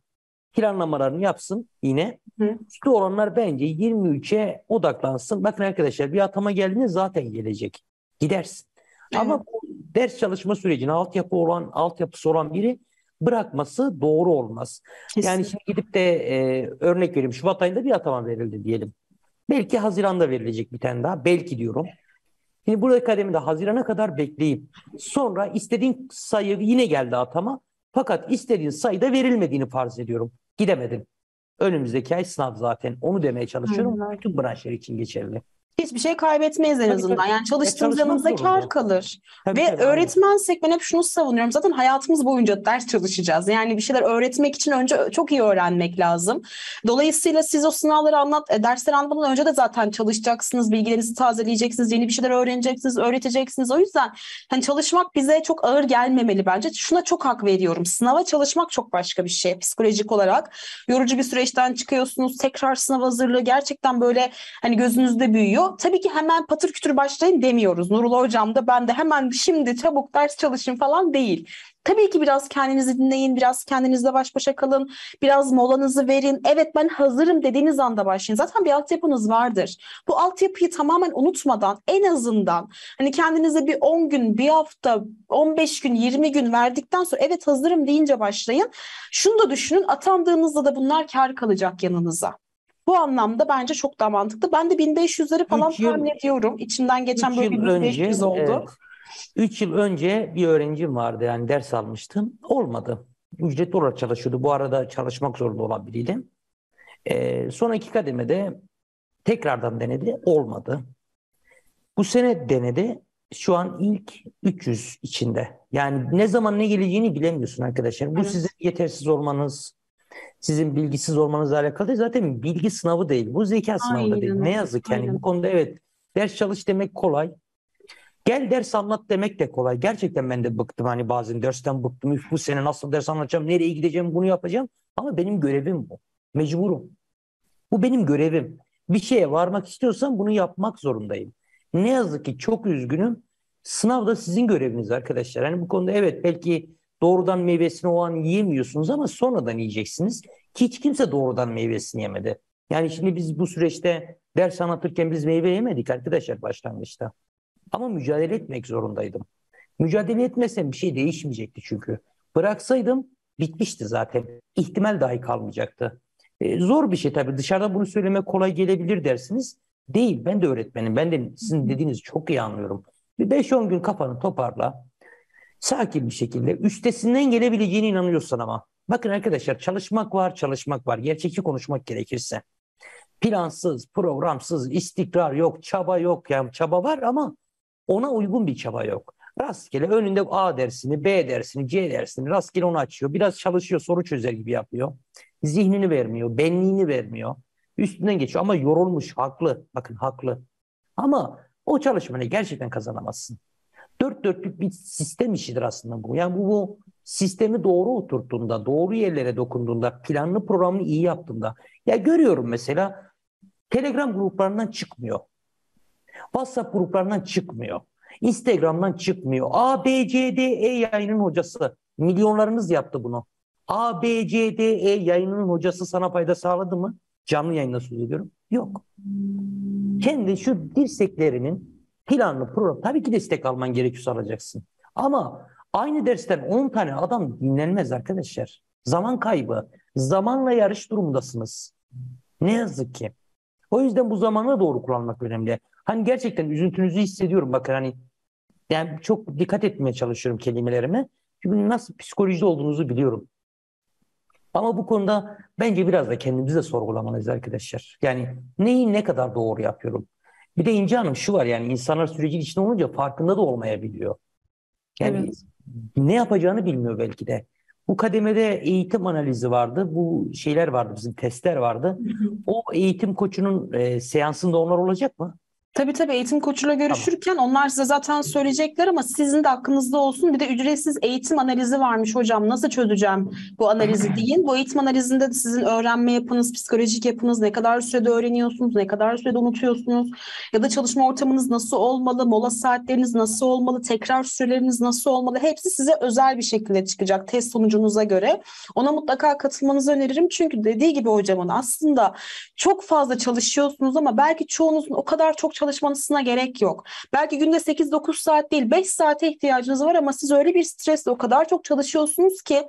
planlamalarını yapsın yine. Üstü olanlar bence 23'e odaklansın. Bakın arkadaşlar bir atama geldiğinde zaten gelecek. Gidersin. Evet. Ama bu ders çalışma sürecine altyapısı olan biri bırakması doğru olmaz. Kesinlikle. Yani şimdi gidip de örnek vereyim. Şubat ayında bir atama verildi diyelim. Belki Haziran'da verilecek bir tane daha. Belki diyorum. Şimdi buradaki kademede Haziran'a kadar bekleyip sonra istediğin sayı yine geldi atama. Fakat istediğin sayıda verilmediğini farz ediyorum. Gidemedin. Önümüzdeki ay sınav zaten. Onu demeye çalışıyorum. Bütün branşlar için geçerli. hiçbir şey kaybetmeyiz en azından. Yani çalıştığımız yanımızda kar kalır. Ve öğretmensek ben hep şunu savunuyorum. Zaten hayatımız boyunca ders çalışacağız. Yani bir şeyler öğretmek için önce çok iyi öğrenmek lazım. Dolayısıyla siz o sınavları dersleri anlatmadan önce de zaten çalışacaksınız. Bilgilerinizi tazeleyeceksiniz. Yeni bir şeyler öğreneceksiniz. Öğreteceksiniz. O yüzden hani çalışmak bize çok ağır gelmemeli bence. Şuna çok hak veriyorum. Sınava çalışmak çok başka bir şey. Psikolojik olarak yorucu bir süreçten çıkıyorsunuz. Tekrar sınav hazırlığı gerçekten böyle hani gözünüzde büyüyor. Tabii ki hemen patır kütür başlayın demiyoruz. Nurul Hocam da ben de hemen şimdi çabuk ders çalışın falan değil. Tabii ki biraz kendinizi dinleyin, biraz kendinizle baş başa kalın, biraz molanızı verin. Evet ben hazırım dediğiniz anda başlayın. Zaten bir altyapınız vardır. Bu altyapıyı tamamen unutmadan en azından hani kendinize bir 10 gün, bir hafta, 15 gün, 20 gün verdikten sonra evet hazırım deyince başlayın. Şunu da düşünün, atandığınızda da bunlar kar kalacak yanınıza. Bu anlamda bence çok daha mantıklı. Ben de 1500'leri falan tahmin ediyorum. İçimden geçen böyle bir 1500 oldu. 3 yıl önce bir öğrencim vardı. Yani ders almıştım. Olmadı. Ücretli olarak çalışıyordu. Bu arada çalışmak zorunda olabilirdim. Sonra 2 kademede tekrardan denedi. Olmadı. Bu sene denedi. Şu an ilk 300 içinde. Yani ne zaman ne geleceğini bilemiyorsun arkadaşlar. Bu sizin yetersiz olmanız, sizin bilgisiz olmanızla alakalı değil. Zaten bilgi sınavı değil. Bu zeka sınavı da değil. Ne yazık ki yani bu konuda evet. Ders çalış demek kolay. Gel ders anlat demek de kolay. Gerçekten ben de bıktım. Hani bazen dersten bıktım. Üf, bu sene nasıl ders anlatacağım? Nereye gideceğim? Bunu yapacağım. Ama benim görevim bu. Mecburum. Bu benim görevim. Bir şeye varmak istiyorsam bunu yapmak zorundayım. Ne yazık ki çok üzgünüm. Sınav da sizin göreviniz arkadaşlar. Hani bu konuda evet belki doğrudan meyvesini o an yiyemiyorsunuz ama sonradan yiyeceksiniz. Hiç kimse doğrudan meyvesini yemedi. Yani şimdi biz bu süreçte ders anlatırken biz meyve yemedik arkadaşlar başlangıçta. Ama mücadele etmek zorundaydım. Mücadele etmesem bir şey değişmeyecekti çünkü. Bıraksaydım bitmişti zaten. İhtimal dahi kalmayacaktı. Zor bir şey tabii. Dışarıda bunu söylemek kolay gelebilir dersiniz. Değil. Ben de öğretmenim. Ben de sizin dediğinizi çok iyi anlıyorum. Bir 5-10 gün kafanı toparla. Sakin bir şekilde üstesinden gelebileceğine inanıyorsan ama. Bakın arkadaşlar çalışmak var. Gerçekçi konuşmak gerekirse. Plansız, programsız, istikrar yok, çaba yok. Yani çaba var ama ona uygun bir çaba yok. Rastgele önünde A dersini, B dersini, C dersini rastgele onu açıyor. Biraz çalışıyor, soru çözer gibi yapıyor. Zihnini vermiyor, benliğini vermiyor. Üstünden geçiyor ama yorulmuş, haklı. Bakın haklı. Ama o çalışmanı gerçekten kazanamazsın. 4-4'lük bir sistem işidir aslında bu. Yani bu sistemi doğru oturttuğunda, doğru yerlere dokunduğunda, planlı programını iyi yaptığında. Ya görüyorum mesela Telegram gruplarından çıkmıyor. WhatsApp gruplarından çıkmıyor. Instagram'dan çıkmıyor. ABCDE yayının hocası. Milyonlarınız yaptı bunu. ABCDE yayının hocası sana fayda sağladı mı? Canlı yayında söz ediyorum. Yok. Kendi şu dirseklerinin planlı program. Tabii ki destek alman gerekiyorsa alacaksın. Ama aynı dersten 10 tane adam dinlenmez arkadaşlar. Zaman kaybı. Zamanla yarış durumundasınız. Ne yazık ki. O yüzden bu zamanı doğru kullanmak önemli. Hani gerçekten üzüntünüzü hissediyorum. Bakın hani yani çok dikkat etmeye çalışıyorum kelimelerime. Çünkü nasıl psikolojide olduğunuzu biliyorum. Ama bu konuda bence biraz da kendimizi de sorgulamalıyız arkadaşlar. Yani neyi ne kadar doğru yapıyorum? Bir de İnce Hanım şu var yani insanlar sürecin içinde olunca farkında da olmayabiliyor. Yani evet. Ne yapacağını bilmiyor belki de. Bu kademede eğitim analizi vardı. Bu şeyler vardı bizim testler vardı. O eğitim koçunun seansında onlar olacak mı? Tabii eğitim koçuyla görüşürken onlar size zaten söyleyecekler ama sizin de hakkınızda olsun. Bir de ücretsiz eğitim analizi varmış hocam. Nasıl çözeceğim bu analizi deyin. Bu eğitim analizinde de sizin öğrenme yapınız, psikolojik yapınız, ne kadar sürede öğreniyorsunuz, ne kadar sürede unutuyorsunuz ya da çalışma ortamınız nasıl olmalı, mola saatleriniz nasıl olmalı, tekrar süreleriniz nasıl olmalı hepsi size özel bir şekilde çıkacak test sonucunuza göre. Ona mutlaka katılmanızı öneririm çünkü dediği gibi hocamın aslında çok fazla çalışıyorsunuz ama belki çoğunuzun o kadar çok çalışmanızına gerek yok. Belki günde 8-9 saat değil 5 saate ihtiyacınız var ama siz öyle bir stresle o kadar çok çalışıyorsunuz ki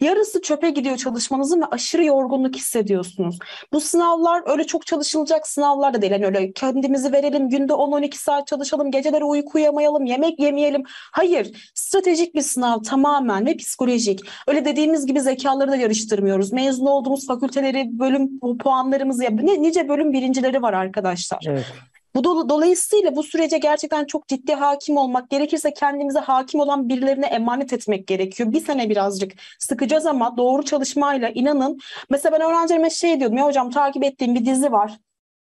yarısı çöpe gidiyor çalışmanızın ve aşırı yorgunluk hissediyorsunuz. Bu sınavlar öyle çok çalışılacak sınavlar da değil. Yani öyle kendimizi verelim günde 10-12 saat çalışalım geceleri uyku uyuyamayalım yemek yemeyelim. Hayır. Stratejik bir sınav tamamen ve psikolojik. Öyle dediğimiz gibi zekaları da yarıştırmıyoruz. Mezun olduğumuz fakülteleri, bölüm puanlarımızı nice bölüm birincileri var arkadaşlar. Evet. Bu dolayısıyla bu sürece gerçekten çok ciddi hakim olmak, gerekirse kendimize hakim olan birilerine emanet etmek gerekiyor. Bir sene birazcık sıkacağız ama doğru çalışmayla inanın. Mesela ben öğrencilerime şey diyordum, ya hocam takip ettiğim bir dizi var.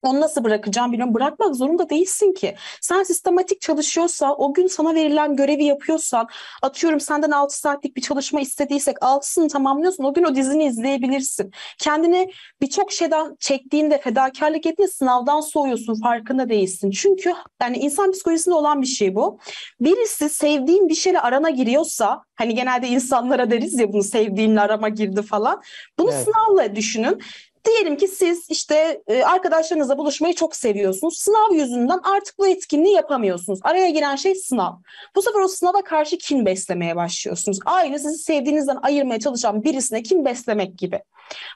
Onu nasıl bırakacağım bilmiyorum. Bırakmak zorunda değilsin ki. Sen sistematik çalışıyorsa, o gün sana verilen görevi yapıyorsan, atıyorum senden 6 saatlik bir çalışma istediysek 6'sını tamamlıyorsun, o gün o dizini izleyebilirsin. Kendini birçok şeyden çektiğinde, fedakarlık ettiğinde sınavdan soğuyorsun, farkında değilsin. Çünkü yani insan psikolojisinde olan bir şey bu. Birisi sevdiğin bir şeyle arana giriyorsa, hani genelde insanlara deriz ya bunu sevdiğinle arama girdi falan. Bunu evet, sınavla düşünün. Diyelim ki siz işte arkadaşlarınızla buluşmayı çok seviyorsunuz. Sınav yüzünden artık bu etkinliği yapamıyorsunuz. Araya giren şey sınav. Bu sefer o sınava karşı kin beslemeye başlıyorsunuz. Aynı sizi sevdiğinizden ayırmaya çalışan birisine kin beslemek gibi.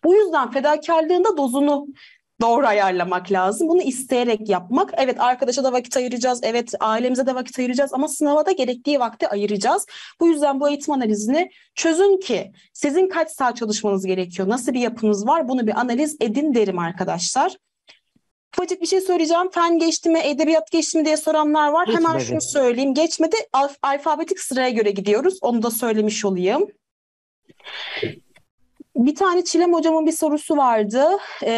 Bu yüzden fedakarlığında dozunu doğru ayarlamak lazım. Bunu isteyerek yapmak. Evet, arkadaşa da vakit ayıracağız. Evet, ailemize de vakit ayıracağız. Ama sınava da gerektiği vakti ayıracağız. Bu yüzden bu eğitim analizini çözün ki sizin kaç saat çalışmanız gerekiyor? Nasıl bir yapınız var? Bunu bir analiz edin derim arkadaşlar. Ufacık bir şey söyleyeceğim. Fen geçti mi, edebiyat geçti mi diye soranlar var. Geçmedi. Hemen şunu söyleyeyim. Geçmedi. Alfabetik sıraya göre gidiyoruz. Onu da söylemiş olayım. Bir tane Çilem hocamın bir sorusu vardı.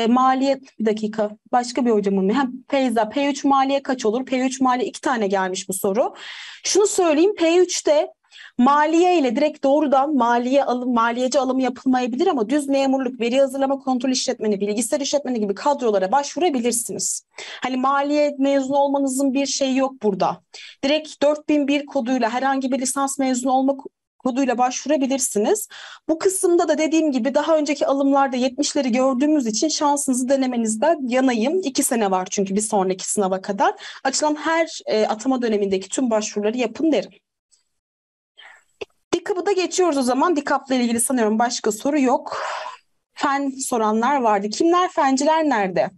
Maliyet, bir dakika. Başka bir hocamın. Feyza, P3 maliye kaç olur? P3 maliye 2 tane gelmiş bu soru. Şunu söyleyeyim. P3'te maliye ile direkt doğrudan maliyeci alımı yapılmayabilir ama düz memurluk, veri hazırlama, kontrol işletmeni, bilgisayar işletmeni gibi kadrolara başvurabilirsiniz. Hani maliye mezunu olmanızın bir şeyi yok burada. Direkt 4001 koduyla herhangi bir lisans mezunu olmak koduyla başvurabilirsiniz. Bu kısımda da dediğim gibi daha önceki alımlarda 70'leri gördüğümüz için şansınızı denemenizden yanayım. 2 sene var çünkü bir sonraki sınava kadar. Açılan her atama dönemindeki tüm başvuruları yapın derim. Dikap'ı da geçiyoruz o zaman. Dikap'la ilgili sanıyorum başka soru yok. Fen soranlar vardı. Kimler fenciler nerede?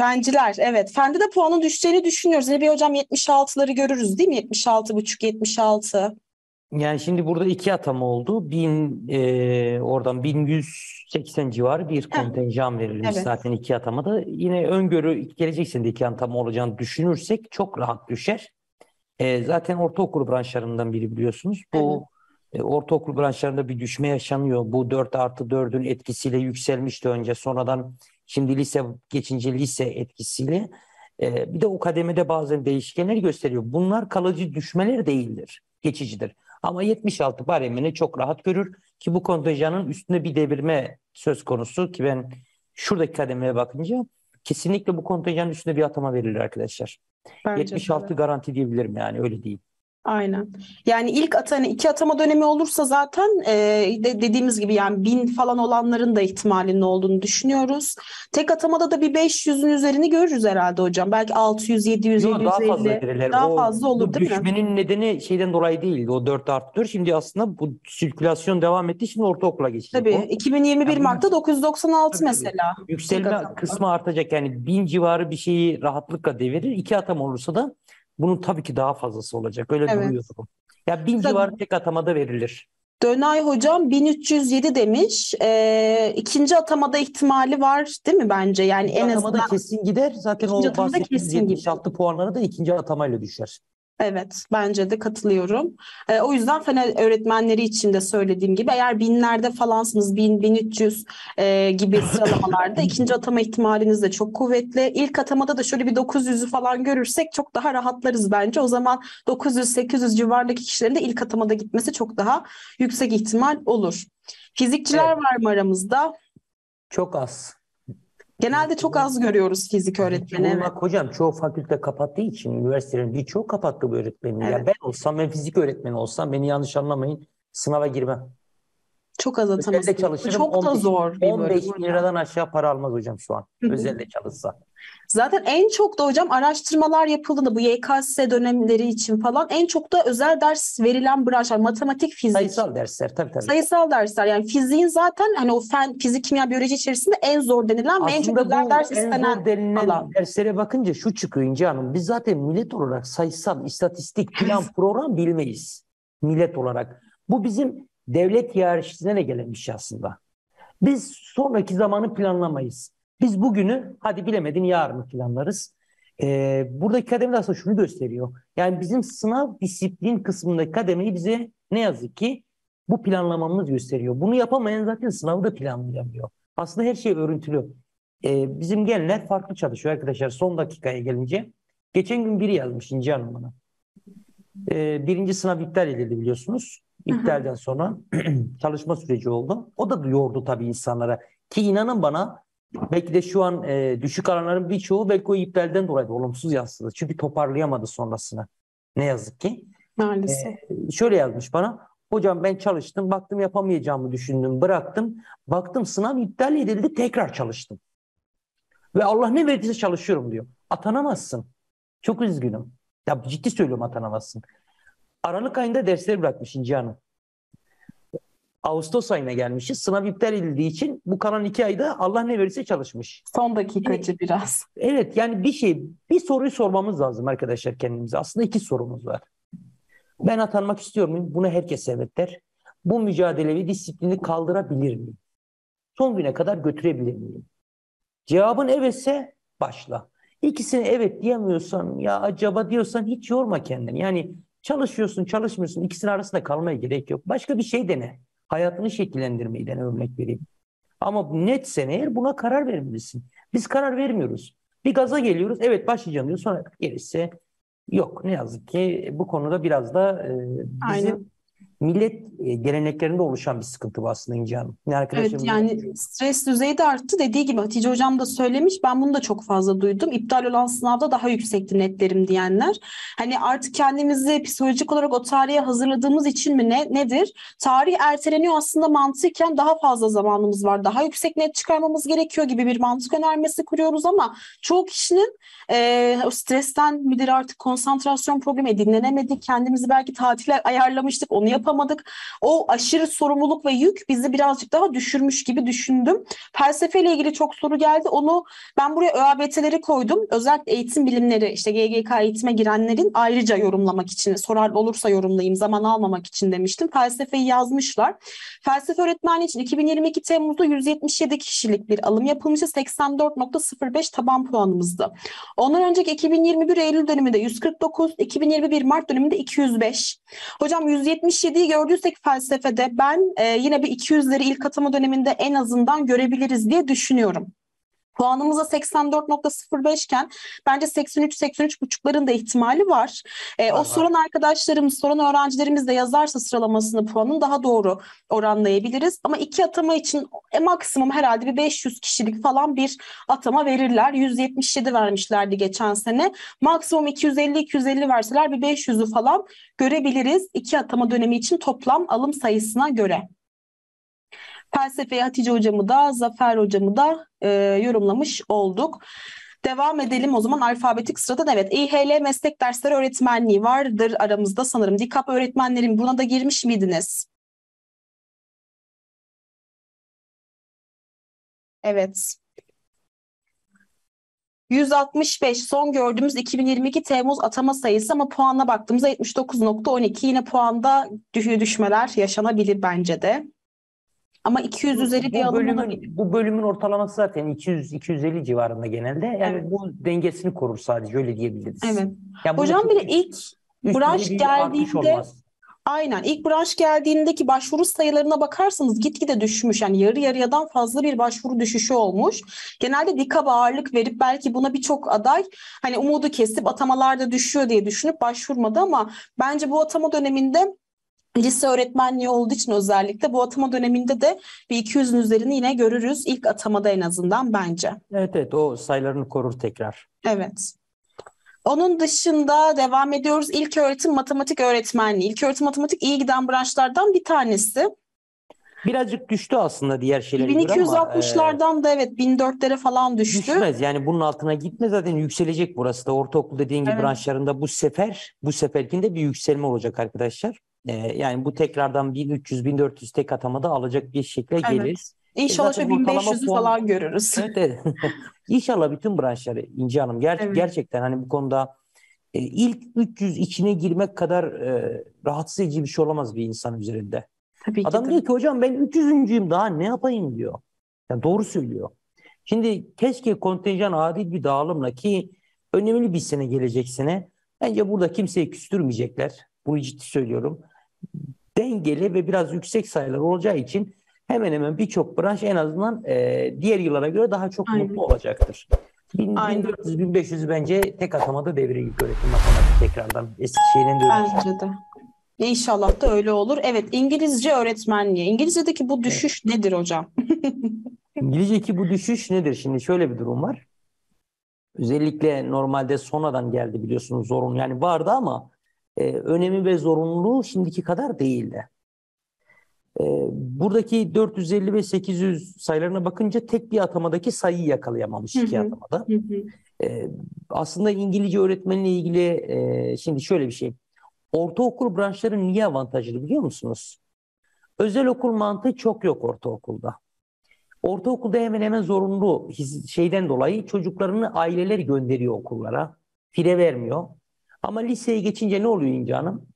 Fenciler, evet. Fende de puanın düşeceğini düşünüyoruz. Hani bir hocam 76'ları görürüz değil mi? 76,5, 76. Yani şimdi burada 2 atama oldu. Oradan 1180 civarı bir kontenjan verilmiş. Evet. Zaten 2 atamada. Yine öngörü geleceksin de 2 atama olacağını düşünürsek çok rahat düşer. Zaten ortaokul branşlarından biri biliyorsunuz. Bu evet, ortaokul branşlarında bir düşme yaşanıyor. Bu 4+4'ün etkisiyle yükselmişti önce. Sonradan şimdi lise geçince lise etkisiyle bir de o kademede bazen değişkenler gösteriyor. Bunlar kalıcı düşmeler değildir, geçicidir. Ama 76 baremini çok rahat görür ki bu kontenjanın üstünde bir devirme söz konusu ki ben şuradaki kademeye bakınca kesinlikle bu kontenjanın üstünde bir atama verilir arkadaşlar. Bence 76 de garanti diyebilirim yani, öyle değil. Aynen. Yani ilk atama, 2 atama dönemi olursa zaten dediğimiz gibi yani 1000 falan olanların da ihtimalinin olduğunu düşünüyoruz. Tek atamada da bir 500'ün üzerini görürüz herhalde hocam. Belki 600, 700, 750. Daha fazla olur değil mi? Düşmenin nedeni şeyden dolayı değildi. O 4+4 şimdi aslında bu sirkülasyon devam etti. Şimdi ortaokula geçti. Tabii. 2021 yani Mart'ta 996 tabii, mesela. Yükselme kısmı artacak. Yani 1000 civarı bir şeyi rahatlıkla devirir. 2 atama olursa da bunun tabii ki daha fazlası olacak. Öyle evet, duruyorum. Ya 1000 civarı tek atamada verilir. Dönay hocam 1307 demiş. İkinci atamada ihtimali var değil mi bence? Yani en azından kesin gider. Zaten o bahsettiğimiz 76 puanları da ikinci atamayla düşer. Evet, bence de katılıyorum. O yüzden fen öğretmenleri için de söylediğim gibi eğer 1000'lerde falansınız, 1000, 1300 gibi sıralamalarda ikinci atama ihtimaliniz de çok kuvvetli. İlk atamada da şöyle bir 900'ü falan görürsek çok daha rahatlarız bence. O zaman 900-800 civarındaki kişilerin de ilk atamada gitmesi çok daha yüksek ihtimal olur. Fizikçiler evet, var mı aramızda? Çok az. Genelde çok az görüyoruz fizik öğretmeni. Evet. Hocam çoğu fakülte kapattığı için üniversitelerin birçoğu kapattı bu öğretmeni. Evet. Ya ben fizik öğretmeni olsam beni yanlış anlamayın, sınava girmem. Çok az atamazsın. Çok 15, da zor. 15 liradan aşağı para almaz hocam şu an. Özelde çalışsa. Zaten en çok da hocam araştırmalar yapıldığında bu YKS dönemleri için falan en çok da özel ders verilen branşlar matematik, fizik. Sayısal dersler tabii. Sayısal dersler yani fiziğin zaten hani o fen, fizik, kimya, biyoloji içerisinde en zor denilen aslında ve en çok özel ders istenen alan. Derslere bakınca şu çıkıyor İnce Hanım, biz zaten millet olarak sayısal, istatistik, plan, program bilmeyiz. Millet olarak. Bu bizim devlet hiyerarşisine de gelen bir şey aslında. Biz sonraki zamanı planlamayız. Biz bugünü, hadi bilemedin yarını planlarız. Buradaki kademe de aslında şunu gösteriyor. Yani bizim sınav disiplin kısmındaki kademeyi bize ne yazık ki bu planlamamız gösteriyor. Bunu yapamayan zaten sınavı da planlayamıyor. Aslında her şey örüntülü. Bizim genler farklı çalışıyor arkadaşlar son dakikaya gelince. Geçen gün biri yazmış İnce Hanım bana. Birinci sınav iptal edildi biliyorsunuz. İptalden sonra çalışma süreci oldu. O da yordu tabii insanlara. Ki inanın bana belki de şu an düşük alanların birçoğu belki o iptalden dolayı olumsuz yansıdı. Çünkü toparlayamadı sonrasını. Ne yazık ki. Maalesef. Şöyle yazmış bana. Hocam ben çalıştım, baktım yapamayacağımı düşündüm, bıraktım. Baktım sınav iptal edildi, tekrar çalıştım. Ve Allah ne verdiyse çalışıyorum diyor. Atanamazsın. Çok üzgünüm. Ya ciddi söylüyorum atanamazsın. Aralık ayında dersleri bırakmış İnce Hanım. Ağustos ayına gelmişiz. Sınav iptal edildiği için bu kalan 2 ayda Allah ne verirse çalışmış. Son dakikacı yani, biraz. Evet yani bir soruyu sormamız lazım arkadaşlar kendimize. Aslında 2 sorumuz var. Ben atanmak istiyor muyum? Buna herkes evet der. Bu mücadelevi disiplini kaldırabilir miyim? Son güne kadar götürebilir miyim? Cevabın evetse başla. İkisini evet diyemiyorsan ya acaba diyorsan hiç yorma kendini. Yani çalışıyorsun çalışmıyorsun ikisinin arasında kalmaya gerek yok. Başka bir şey dene. Hayatını şekillendirmeyi dene örnek vereyim. Ama netse eğer buna karar vermelisin. Biz karar vermiyoruz. Bir gaza geliyoruz evet başlayacağım diyor sonra gerisi yok. Ne yazık ki bu konuda biraz da bizim aynen. Millet geleneklerinde oluşan bir sıkıntı bu aslında İnce Hanım. Evet yani stres düzeyi de arttı. Dediği gibi Hatice Hocam da söylemiş. Ben bunu da çok fazla duydum. İptal olan sınavda daha yüksekti netlerim diyenler. Hani artık kendimizi psikolojik olarak o tarihe hazırladığımız için mi nedir? Tarih erteleniyor aslında mantıken daha fazla zamanımız var. Daha yüksek net çıkarmamız gerekiyor gibi bir mantık önermesi kuruyoruz ama çoğu kişinin o stresten midir artık konsantrasyon problemi dinlenemedik. Kendimizi belki tatile ayarlamıştık. Onu yapamadık. O aşırı sorumluluk ve yük bizi birazcık daha düşürmüş gibi düşündüm. Felsefeyle ilgili çok soru geldi. Onu ben buraya ÖABT'leri koydum. Özellikle eğitim bilimleri işte GGK eğitime girenlerin ayrıca yorumlamak için sorar olursa yorumlayayım zaman almamak için demiştim. Felsefeyi yazmışlar. Felsefe öğretmenliği için 2022 Temmuz'da 177 kişilik bir alım yapılmıştı. 84.05 taban puanımızdı. Ondan önceki 2021 Eylül döneminde 149, 2021 Mart döneminde 205. Hocam 177'yi gördüysek felsefede ben yine bir 200'leri ilk atama döneminde en azından görebiliriz diye düşünüyorum. Puanımıza 84.05 iken bence 83-83.5'ların da ihtimali var. O soran arkadaşlarımız, soran öğrencilerimiz de yazarsa sıralamasını puanın daha doğru oranlayabiliriz. Ama 2 atama için maksimum herhalde bir 500 kişilik falan bir atama verirler. 177 vermişlerdi geçen sene. Maksimum 250-250 verseler bir 500'ü falan görebiliriz. 2 atama dönemi için toplam alım sayısına göre. Felsefeyi Hatice Hocamı da Zafer Hocamı da yorumlamış olduk. Devam edelim o zaman alfabetik sıradan. Evet İHL meslek dersleri öğretmenliği vardır aramızda sanırım. DİKAP öğretmenlerin buna da girmiş miydiniz? Evet. 165 son gördüğümüz 2022 Temmuz atama sayısı ama puanla baktığımızda 79.12 yine puanda düşmeler yaşanabilir bence de. Ama 200 üzeri bir alımın... Bu bölümün ortalaması zaten 200-250 civarında genelde. Yani evet. Bu dengesini korur sadece öyle diyebiliriz. Evet. Yani hocam bile ilk branş geldiğinde... Aynen ilk branş geldiğindeki başvuru sayılarına bakarsanız gitgide düşmüş. Yani yarı yarıyadan fazla bir başvuru düşüşü olmuş. Genelde DİKAP'a ağırlık verip belki buna birçok aday hani umudu kesip atamalarda düşüyor diye düşünüp başvurmadı ama bence bu atama döneminde lise öğretmenliği olduğu için özellikle bu atama döneminde de bir 200'ün üzerini yine görürüz. İlk atamada en azından bence. Evet evet o sayılarını korur tekrar. Evet. Onun dışında devam ediyoruz. İlköğretim matematik öğretmenliği. İlköğretim matematik iyi giden branşlardan bir tanesi. Birazcık düştü aslında diğer şeylere göre ama 1260'lardan da evet 1004'lere falan düştü. Düşmez yani bunun altına gitmez zaten yükselecek burası da ortaokul dediğin gibi evet. Branşlarında bu seferkinde bir yükselme olacak arkadaşlar. Yani bu tekrardan 1300-1400 tek atamada alacak bir şekle evet. Geliriz. İnşallah 1500'ü falan görürüz. Evet, evet. İnşallah bütün branşları İnce Hanım evet. Gerçekten hani bu konuda ilk 300 içine girmek kadar rahatsız edici bir şey olamaz bir insan üzerinde. Adam diyor ki hocam ben 300'üncüyüm daha ne yapayım diyor. Yani doğru söylüyor. Şimdi keşke kontenjan adil bir dağılımla, ki önemli bir sene gelecek sene, bence burada kimseyi küstürmeyecekler. Bunu ciddi söylüyorum. Dengeli ve biraz yüksek sayılar olacağı için hemen hemen birçok branş en azından diğer yıllara göre daha çok mutlu olacaktır. 1400-1500 bence tek atamada devreye giriyor öğretim matematik tekrardan. Eskişehir'in de bence de. İnşallah da öyle olur. Evet, İngilizce öğretmenliği. İngilizce'deki bu düşüş nedir hocam? İngilizce'deki bu düşüş nedir? Şimdi şöyle bir durum var. Özellikle normalde sonradan geldi biliyorsunuz zorunlu. Yani vardı ama önemi ve zorunluluğu şimdiki kadar değildi. Buradaki 450 ve 800 sayılarına bakınca tek bir atamadaki sayıyı yakalayamamış iki atamada. Aslında İngilizce öğretmenliği ilgili şimdi şöyle bir şey. Ortaokul branşları niye avantajlı biliyor musunuz? Özel okul mantığı çok yok ortaokulda. Ortaokulda hemen hemen zorunlu şeyden dolayı çocuklarını aileler gönderiyor okullara. Fire vermiyor. Ama liseye geçince ne oluyor İnce Hanım?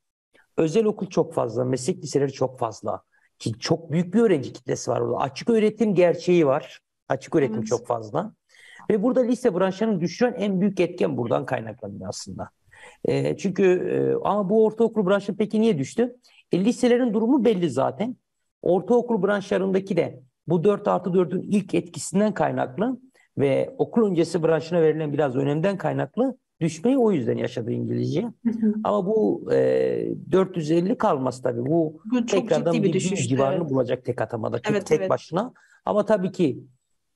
Özel okul çok fazla, meslek liseleri çok fazla. Ki çok büyük bir öğrenci kitlesi var orada. Açık öğretim gerçeği var. Açık öğretim çok fazla. Ve burada lise branşlarını düşüren en büyük etken buradan kaynaklanıyor aslında. Ama bu ortaokul branşı peki niye düştü? Liselerin durumu belli zaten. Ortaokul branşlarındaki de bu 4+4'ün ilk etkisinden kaynaklı ve okul öncesi branşına verilen biraz önemden kaynaklı düşmeyi o yüzden yaşadı İngilizce. Ama bu 450 kalması tabii. Bu tekrardan bir düşüş civarını bulacak tek atamada. Tek başına. Ama tabii ki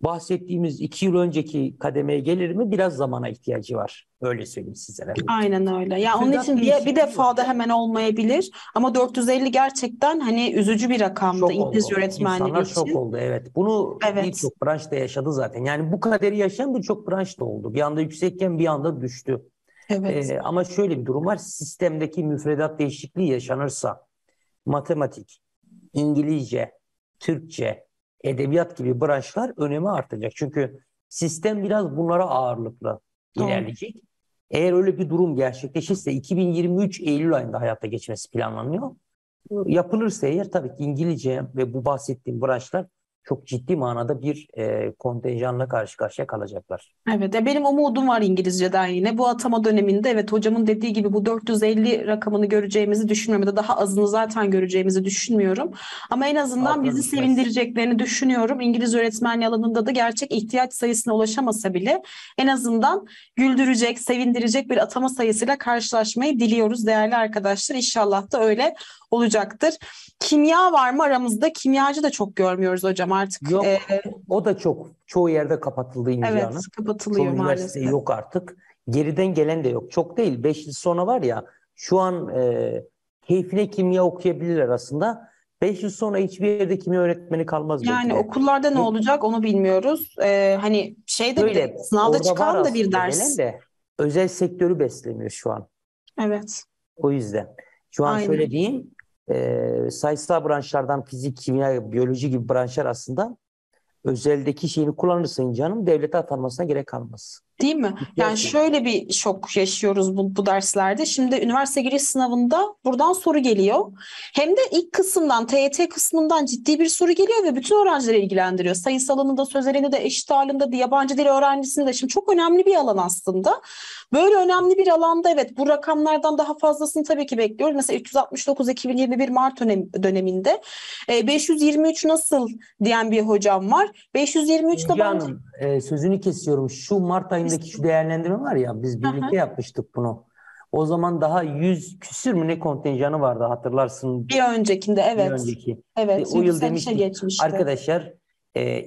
bahsettiğimiz 2 yıl önceki kademeye gelir mi? Biraz zamana ihtiyacı var. Öyle söyleyeyim size. Aynen öyle. Ya onun için bir defa da hemen olmayabilir. Ama 450 gerçekten hani üzücü bir rakamdı İngilizce öğretmenleri için. İnsanlar şok oldu. Evet. Bunu birçok branş da yaşadı zaten. Yani bu kaderi yaşayan birçok branş da oldu. Bir anda yüksekken bir anda düştü. Evet. Ama şöyle bir durum var. Sistemdeki müfredat değişikliği yaşanırsa matematik, İngilizce, Türkçe, edebiyat gibi branşlar önemi artacak. Çünkü sistem biraz bunlara ağırlıklı ilerleyecek. Eğer öyle bir durum gerçekleşirse 2023 Eylül ayında hayata geçmesi planlanıyor. Yapılırsa eğer tabii ki İngilizce ve bu bahsettiğim branşlar çok ciddi manada bir kontenjanla karşı karşıya kalacaklar. Evet, benim umudum var İngilizce'den yine. Bu atama döneminde evet hocamın dediği gibi bu 450 rakamını göreceğimizi düşünmüyorum. Daha azını zaten göreceğimizi düşünmüyorum. Ama en azından bizi sevindireceklerini düşünüyorum. İngilizce öğretmenliği alanında da gerçek ihtiyaç sayısına ulaşamasa bile en azından güldürecek, sevindirecek bir atama sayısıyla karşılaşmayı diliyoruz değerli arkadaşlar. İnşallah da öyle olacaktır. Kimya var mı aramızda? Kimyacı da çok görmüyoruz hocam artık. Yok, o da çoğu yerde kapatıldı İnce Hanım. Evet, kapatılıyor çoğu maalesef. Yok artık. Geriden gelen de yok. Çok değil. 5 yıl sonra var ya, şu an keyfine kimya okuyabilirler aslında. 5 yıl sonra hiçbir yerde kimya öğretmeni kalmaz. Yani belki. Okullarda ne olacak onu bilmiyoruz. Hani şeyde öyle, bir sınavda çıkan da bir ders. De, özel sektörü beslemiyor şu an. Evet. O yüzden. Şu an şöyle diyeyim. Sayısal branşlardan fizik, kimya, biyoloji gibi branşlar aslında özeldeki şeyini kullanırsa İnce Hanım devlete atanmasına gerek kalmaz. Değil mi? Yani şöyle bir şok yaşıyoruz bu derslerde. Şimdi üniversite giriş sınavında buradan soru geliyor. Hem de ilk kısımdan, TYT kısmından ciddi bir soru geliyor ve bütün öğrencileri ilgilendiriyor. Sayısalını da, sözelini de, eşit ağırlığını da, yabancı dil öğrencisini de. Şimdi çok önemli bir alan aslında. Böyle önemli bir alanda evet bu rakamlardan daha fazlasını tabii ki bekliyoruz. Mesela 369 2021 Mart döneminde 523 nasıl diyen bir hocam var. 523 de bence... sözünü kesiyorum. Şu Mart ayındaki şu değerlendirme var ya, biz birlikte yapmıştık bunu. O zaman daha 100 küsür mü ne kontenjanı vardı, hatırlarsın. Bir öncekinde evet. O yıl demiştik arkadaşlar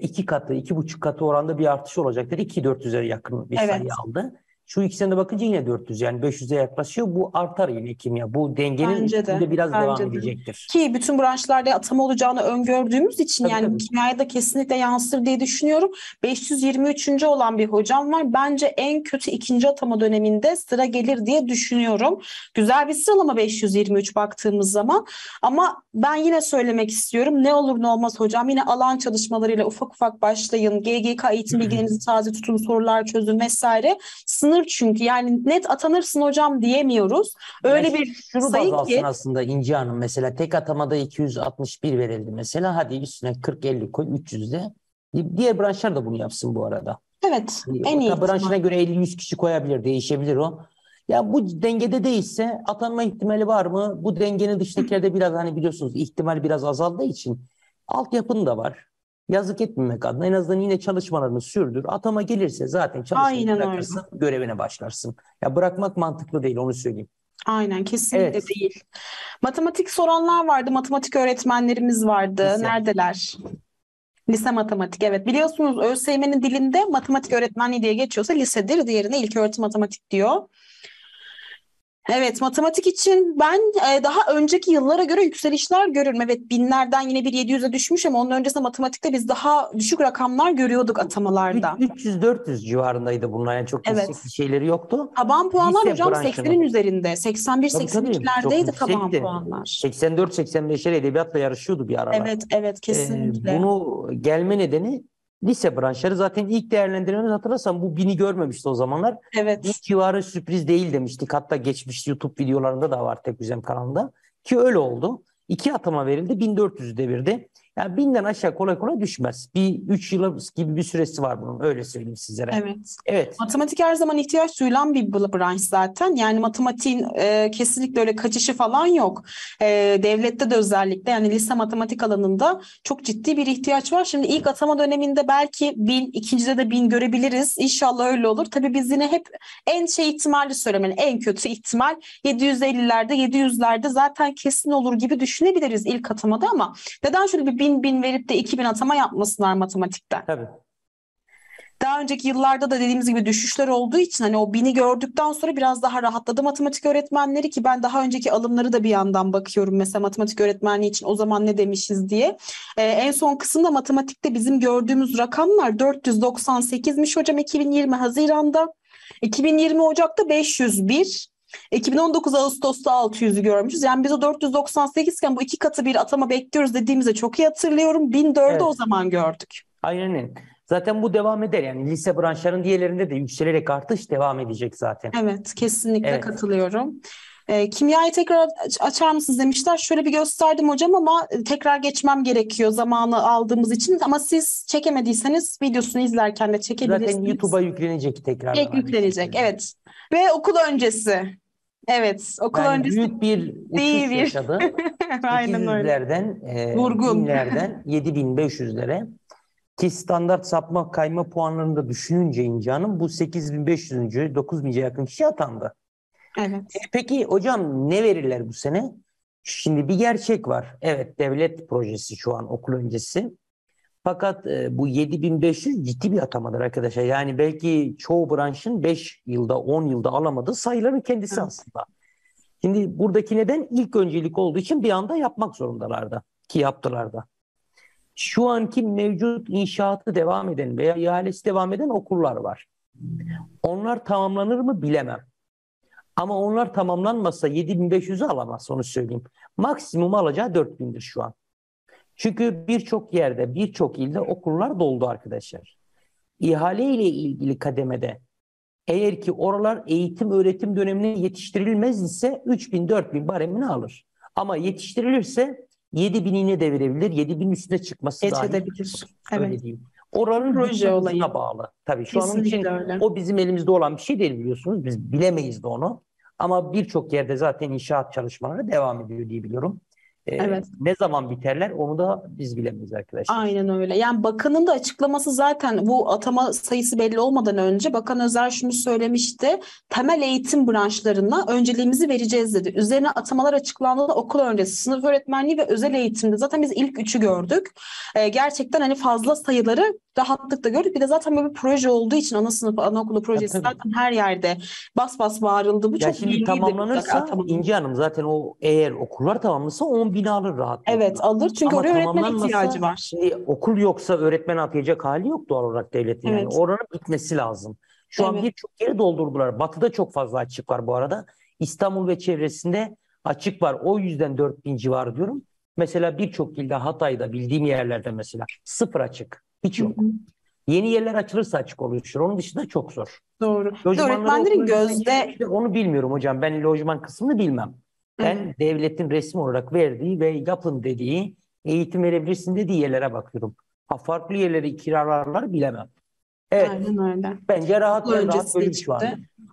2 katı 2,5 katı oranda bir artış olacaktır. 2.400'e yakın bir sayı aldı. Şu iki senede bakınca yine 400 yani 500'e yaklaşıyor. Bu artar yine kimya. Bu dengenin içinde biraz devam edecektir. Ki bütün branşlarda atama olacağını öngördüğümüz için tabii. Kimyaya da kesinlikle yansır diye düşünüyorum. 523. olan bir hocam var. Bence en kötü 2. atama döneminde sıra gelir diye düşünüyorum. Güzel bir sıralama 523 baktığımız zaman. Ama ben yine söylemek istiyorum. Ne olur ne olmaz hocam. Yine alan çalışmalarıyla ufak ufak başlayın. GGK eğitim bilgilerinizi taze tutun, sorular çözün vesaire. Sınır çünkü yani net atanırsın hocam diyemiyoruz. Öyle yani bir sayı ki. Aslında İnce Hanım mesela tek atamada 261 verildi mesela. Hadi üstüne 40-50 koy 300'de Diğer branşlar da bunu yapsın bu arada. Evet. En iyi branşına göre 50-100 kişi koyabilir. Değişebilir o. Ya bu dengede değilse atanma ihtimali var mı? Bu dengenin dışındakilerde biraz hani biliyorsunuz ihtimal biraz azaldığı için altyapın da var. Yazık etmemek adına en azından yine çalışmalarını sürdür. Atama gelirse zaten çalışmayı bırakırsın, görevine başlarsın. Ya bırakmak mantıklı değil, onu söyleyeyim. Aynen, kesinlikle evet. Değil. Matematik soranlar vardı, matematik öğretmenlerimiz vardı. Lise. Neredeler? Lise matematik, evet. Biliyorsunuz ÖSYM'nin dilinde matematik öğretmenliği diye geçiyorsa lisedir, diğerine ilköğretim matematik diyor. Evet, matematik için ben daha önceki yıllara göre yükselişler görüyorum. Evet, binlerden yine bir 700'e düşmüş ama onun öncesinde matematikte biz daha düşük rakamlar görüyorduk atamalarda. 300-400 civarındaydı bunlar. Yani çok yüksek evet. Şeyleri yoktu. Taban puanlar hocam 80'in üzerinde. 81-82'lerdeydi taban puanlar. 84-85'ler edebiyatla yarışıyordu bir aralar. Evet, evet kesinlikle. Bunu gelme nedeni lise branşları zaten ilk değerlendirmemiz hatırlarsam bu 1000'i görmemişti o zamanlar. Evet. Bu civarı sürpriz değil demiştik. Hatta geçmiş YouTube videolarında da var Tekuzem kanalında. Ki öyle oldu. 2 atama verildi. 1400'ü devirdi. Yani 1000'den aşağı kolay kolay düşmez. Bir 3 yıla gibi bir süresi var bunun. Öyle söyleyeyim sizlere. Evet. Evet. Matematik her zaman ihtiyaç duyulan bir branş zaten. Yani matematiğin kesinlikle öyle kaçışı falan yok. Devlette de özellikle yani lise matematik alanında çok ciddi bir ihtiyaç var. Şimdi ilk atama döneminde belki 1000, ikincide de 1000 görebiliriz. İnşallah öyle olur. Tabii biz yine hep en ihtimali söylemenin en kötü ihtimal 750'lerde, 700'lerde zaten kesin olur gibi düşünebiliriz ilk atamada ama neden şöyle bir 1000 verip de 2000 atama yapmasınlar matematikten. Tabii. Daha önceki yıllarda da dediğimiz gibi düşüşler olduğu için hani o 1000'i gördükten sonra biraz daha rahatladı matematik öğretmenleri ki ben daha önceki alımları da bir yandan bakıyorum mesela matematik öğretmenliği için o zaman ne demişiz diye. En son kısımda matematikte bizim gördüğümüz rakamlar 498'miş hocam 2020 Haziran'da. 2020 Ocak'ta 501. 2019 Ağustos'ta 600'ü görmüşüz. Yani biz o 498 iken bu 2 katı bir atama bekliyoruz dediğimizde çok iyi hatırlıyorum. 1004'ü evet. O zaman gördük. Aynen. Zaten bu devam eder. Yani lise branşlarının diğerlerinde de yükselerek artış devam edecek zaten. Evet, kesinlikle evet. Katılıyorum. Kimyayı tekrar açar mısınız demişler. Şöyle bir gösterdim hocam ama tekrar geçmem gerekiyor zamanı aldığımız için. Ama siz çekemediyseniz videosunu izlerken de çekebilirsiniz. Zaten YouTube'a yüklenecek tekrar. Yüklenecek, evet. Ve okul öncesi. Evet, okul yani öncesi. Büyük bir uçuş yaşadı. Aynen öyle. 200'lerden 7500'lere ki standart sapma kayma puanlarını da düşününce İnce Hanım bu 8500'üncü 9000'e yakın kişi atandı. Evet. Peki hocam ne verirler bu sene? Şimdi bir gerçek var. Evet, devlet projesi şu an okul öncesi. Fakat bu 7500 ciddi bir atamadır arkadaşlar. Yani belki çoğu branşın 5 yılda 10 yılda alamadığı sayıların kendisi evet. Aslında. Şimdi buradaki neden ilk öncelik olduğu için bir anda yapmak zorundalardı ki yaptılar da. Şu anki mevcut inşaatı devam eden veya ihalesi devam eden okullar var. Onlar tamamlanır mı bilemem. Ama onlar tamamlanmasa 7500'ü alamaz onu söyleyeyim. Maksimum alacağı 4000'dir şu an. Çünkü birçok yerde, birçok ilde okullar doldu arkadaşlar. İhale ile ilgili kademede eğer ki oralar eğitim öğretim dönemine yetiştirilmez ise 3000-4000 baremini alır. Ama yetiştirilirse 7000'ine de verebilir, 7000 üstüne çıkması geçebilir. Evet. Oranın proje olayına bağlı. Tabii şu an için öyle. O bizim elimizde olan bir şey değil biliyorsunuz. Biz bilemeyiz de onu. Ama birçok yerde zaten inşaat çalışmaları devam ediyor diye biliyorum. Evet. Ne zaman biterler onu da biz bilemeyiz arkadaşlar. Aynen öyle. Yani bakanın da açıklaması zaten bu atama sayısı belli olmadan önce Bakan Özer şunu söylemişti. Temel eğitim branşlarına önceliğimizi vereceğiz dedi. Üzerine atamalar açıklandığında okul öncesi sınıf öğretmenliği ve özel eğitimde zaten biz ilk 3'ü gördük. Gerçekten hani fazla sayıları rahatlıkla gördük. Bir de zaten böyle bir proje olduğu için ana sınıfı, anaokulu projesi zaten her yerde bas bas bağırıldı. Bu ya çok iyiydi. Tamamlanırsa İnce Hanım zaten o eğer okullar tamamlanırsa 10.000 alır rahatlıkla. Evet alır çünkü ama oraya öğretmen ihtiyacı var. Şimdi okul yoksa öğretmen atayacak hali yok doğal olarak devletin evet. Yani. Oranın bitmesi lazım. Şu evet. An birçok yeri doldurdular. Batı'da çok fazla açık var bu arada. İstanbul ve çevresinde açık var. O yüzden 4000 civarı diyorum. Mesela birçok ilde Hatay'da bildiğim yerlerde mesela sıfır açık. Hiç yok. Hı hı. Yeni yerler açılırsa açık oluşur. Onun dışında çok zor. Doğru. Öğretmenlerin gözde... Onu bilmiyorum hocam. Ben lojman kısmını bilmem. Ben devletin resmi olarak verdiği ve yapın dediği eğitim verebilirsin dediği yerlere bakıyorum. Ha, farklı yerleri kiralarlar bilemem. Evet. Aynen öyle. Bence rahat bölüm şu an.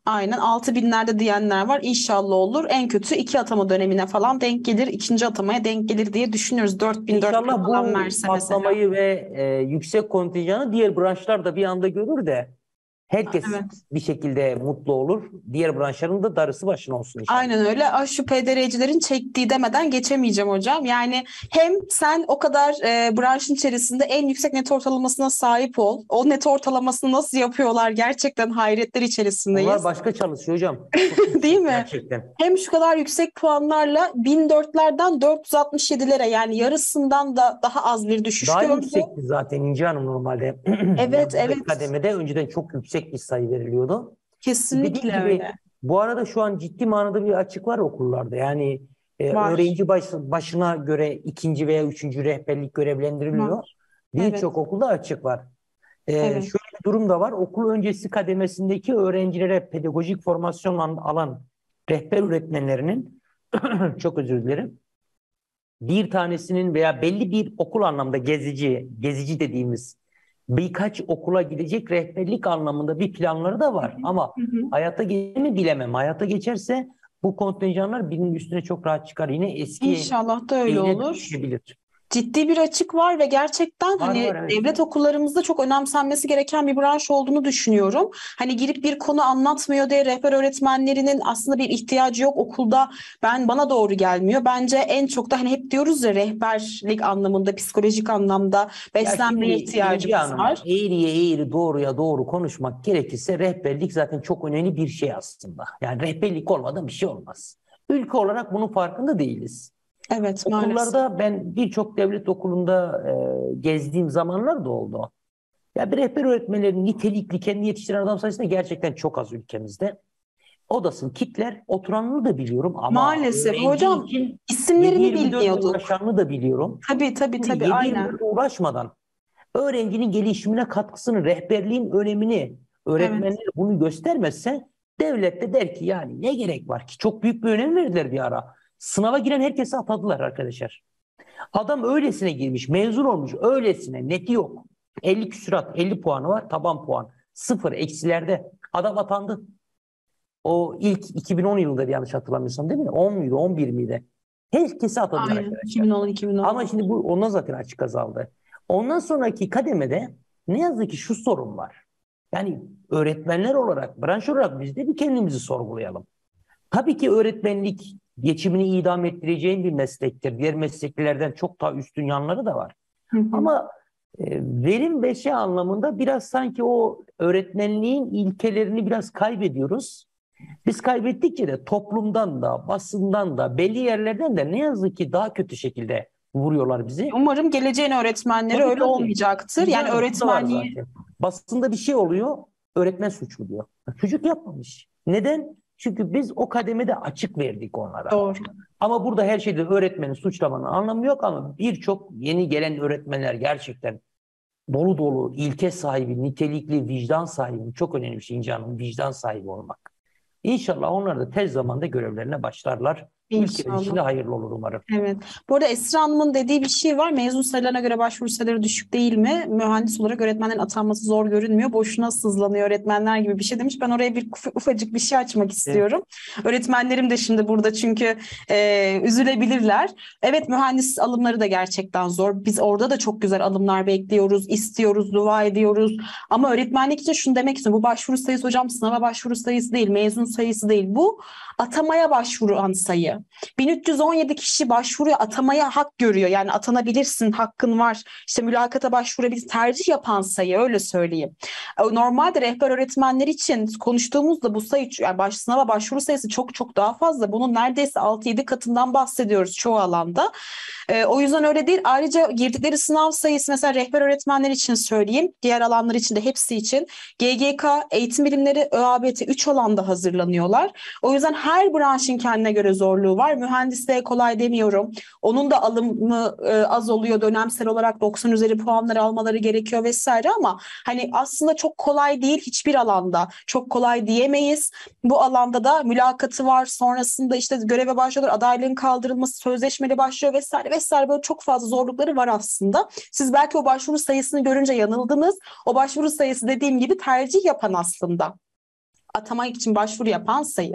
Aynen 6.000'lerde diyenler var. İnşallah olur. En kötü 2 atama dönemine falan denk gelir. 2. atamaya denk gelir diye düşünüyoruz. 4.000 falan verse mesela. İnşallah bu atlamayı ve yüksek kontenjanı diğer branşlar da bir anda görür de herkes bir şekilde mutlu olur. Diğer branşların da darısı başına olsun inşallah. Aynen öyle. Şu PDR'cilerin çektiği demeden geçemeyeceğim hocam. Yani hem sen o kadar branşın içerisinde en yüksek net ortalamasına sahip ol. O net ortalamasını nasıl yapıyorlar? Gerçekten hayretler içerisindeyiz. Onlar başka çalışıyor hocam. Değil mi? Gerçekten. Hem şu kadar yüksek puanlarla 1004'lerden 467'lere yani yarısından da daha az bir düşüş gördü. Daha yüksekti zaten İnce Hanım normalde. Evet, evet. Kademede önceden çok yüksek bir sayı veriliyordu. Kesinlikle gibi, öyle. Bu arada şu an ciddi manada bir açık var okullarda. Yani öğrenci başına göre 2. veya 3. rehberlik görevlendiriliyor. Birçok okulda açık var. Şöyle bir durum da var. Okul öncesi kademesindeki öğrencilere pedagojik formasyon alan rehber öğretmenlerinin çok özür dilerim. Bir tanesinin veya belli bir okul anlamda gezici dediğimiz birkaç okula gidecek rehberlik anlamında bir planları da var. Ama hayata geçer mi bilemem. Hayata geçerse bu kontenjanlar birinin üstüne çok rahat çıkar. Yine eski İnşallah da öyle olur. Düşebilir. Ciddi bir açık var ve gerçekten devlet okullarımızda çok önemsenmesi gereken bir branş olduğunu düşünüyorum. Hani girip bir konu anlatmıyor diye rehber öğretmenlerinin aslında bir ihtiyacı yok okulda. Bana doğru gelmiyor. Bence en çok da hep diyoruz ya rehberlik anlamında, psikolojik anlamda beslenmeye ihtiyacımız var. Eğriye eğri, doğruya doğru konuşmak gerekirse rehberlik zaten çok önemli bir şey aslında. Yani rehberlik olmadan bir şey olmaz. Ülke olarak bunun farkında değiliz. Evet, okullarda maalesef. Ben birçok devlet okulunda gezdiğim zamanlar da oldu. Ya bir rehber öğretmenlerin nitelikli kendi yetiştiren adam sayısı da gerçekten çok az ülkemizde. Odasını kitler, oturanını da biliyorum ama maalesef hocam isimlerini bilmiyorduk. Uğraşanını da biliyorum. Tabii aynen. Uğraşmadan öğrencinin gelişimine katkısını, rehberliğin önemini öğretmenler bunu göstermezse devlet de der ki yani ne gerek var ki? Çok büyük bir önem verdiler bir ara. Sınava giren herkese atadılar arkadaşlar. Adam öylesine girmiş, mezun olmuş, öylesine neti yok. 50 küsurat, 50 puanı var, taban puan. 0 eksilerde. Adam atandı. O ilk 2010 yılında yanlış hatırlamıyorsam değil mi? 10 muydu, 11 miydi? Herkese atadılar arkadaşlar. 2010. Ama şimdi bu ondan zaten açık azaldı. Ondan sonraki kademede ne yazık ki şu sorun var. Yani öğretmenler olarak, branş olarak biz de bir kendimizi sorgulayalım. Tabii ki öğretmenlik geçimini idam ettireceğin bir meslektir. Diğer mesleklerden çok daha üstün yanları da var. Ama verim ve şey anlamında biraz sanki o öğretmenliğin ilkelerini biraz kaybediyoruz. Biz kaybettikçe de toplumdan da, basından da, belli yerlerden de ne yazık ki daha kötü şekilde vuruyorlar bizi. Umarım geleceğin öğretmenleri öyle olmayacaktır. Yani öğretmenliği... Basında bir şey oluyor, öğretmen suçlu diyor. Çocuk yapmamış. Neden? Çünkü biz o kademede açık verdik onlara. Doğru. Ama burada her şeyde öğretmeni suçlamanın anlamı yok ama birçok yeni gelen öğretmenler gerçekten dolu dolu ilke sahibi, nitelikli, vicdan sahibi. Çok önemli bir şey İnce Hanım, vicdan sahibi olmak. İnşallah onlar da tez zamanda görevlerine başlarlar. İnşallah. İçinde hayırlı olur umarım. Evet. Bu arada Esra Hanım'ın dediği bir şey var. Mezun sayılarına göre başvuru sayıları düşük değil mi? Mühendis olarak öğretmenlerin atanması zor görünmüyor. Boşuna sızlanıyor öğretmenler gibi bir şey demiş. Ben oraya bir ufacık bir şey açmak istiyorum. Evet. Öğretmenlerim de şimdi burada çünkü üzülebilirler. Evet, mühendis alımları da gerçekten zor. Biz orada da çok güzel alımlar bekliyoruz, istiyoruz, dua ediyoruz. Ama öğretmenlik için şunu demek istiyorum. Bu başvuru sayısı hocam sınava başvuru sayısı değil, mezun sayısı değil. Bu atamaya başvuran sayı. 1317 kişi başvuruyor, atamaya hak görüyor. Yani atanabilirsin, hakkın var. İşte mülakata başvurabilir, tercih yapan sayı, öyle söyleyeyim. Normalde rehber öğretmenler için konuştuğumuzda bu sayı, yani sınava başvuru sayısı çok çok daha fazla. Bunun neredeyse 6-7 katından bahsediyoruz çoğu alanda. O yüzden öyle değil. Ayrıca girdikleri sınav sayısı, mesela rehber öğretmenler için söyleyeyim, diğer alanlar için de hepsi için. GGK, eğitim bilimleri, ÖABT 3 alanda hazırlanıyorlar. O yüzden her branşın kendine göre zorluğu zorluğu var. Mühendisliğe kolay demiyorum. Onun da alımı az oluyor. Dönemsel olarak 90 üzeri puanları almaları gerekiyor vesaire, ama hani aslında çok kolay değil, hiçbir alanda çok kolay diyemeyiz. Bu alanda da mülakatı var. Sonrasında işte göreve başlıyorlar. Adaylığın kaldırılması, sözleşmeli başlıyor vesaire vesaire, böyle çok fazla zorlukları var aslında. Siz belki o başvuru sayısını görünce yanıldınız. O başvuru sayısı dediğim gibi tercih yapan aslında. Atamak için başvuru yapan sayı.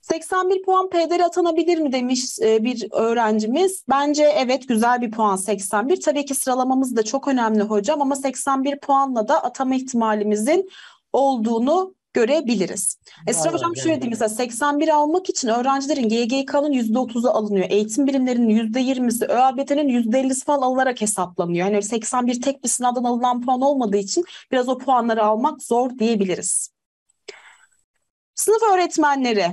81 puan PDR atanabilir mi demiş bir öğrencimiz. Bence evet, güzel bir puan 81. Tabii ki sıralamamız da çok önemli hocam, ama 81 puanla da atama ihtimalimizin olduğunu görebiliriz. Esra hocam şöyle diyeyim, mesela 81 almak için öğrencilerin GGK'nın %30'u alınıyor. Eğitim birimlerinin %20'si, ÖABT'nin %50'si falan alınarak hesaplanıyor. Yani 81 tek bir sınavdan alınan puan olmadığı için biraz o puanları almak zor diyebiliriz. Sınıf öğretmenleri.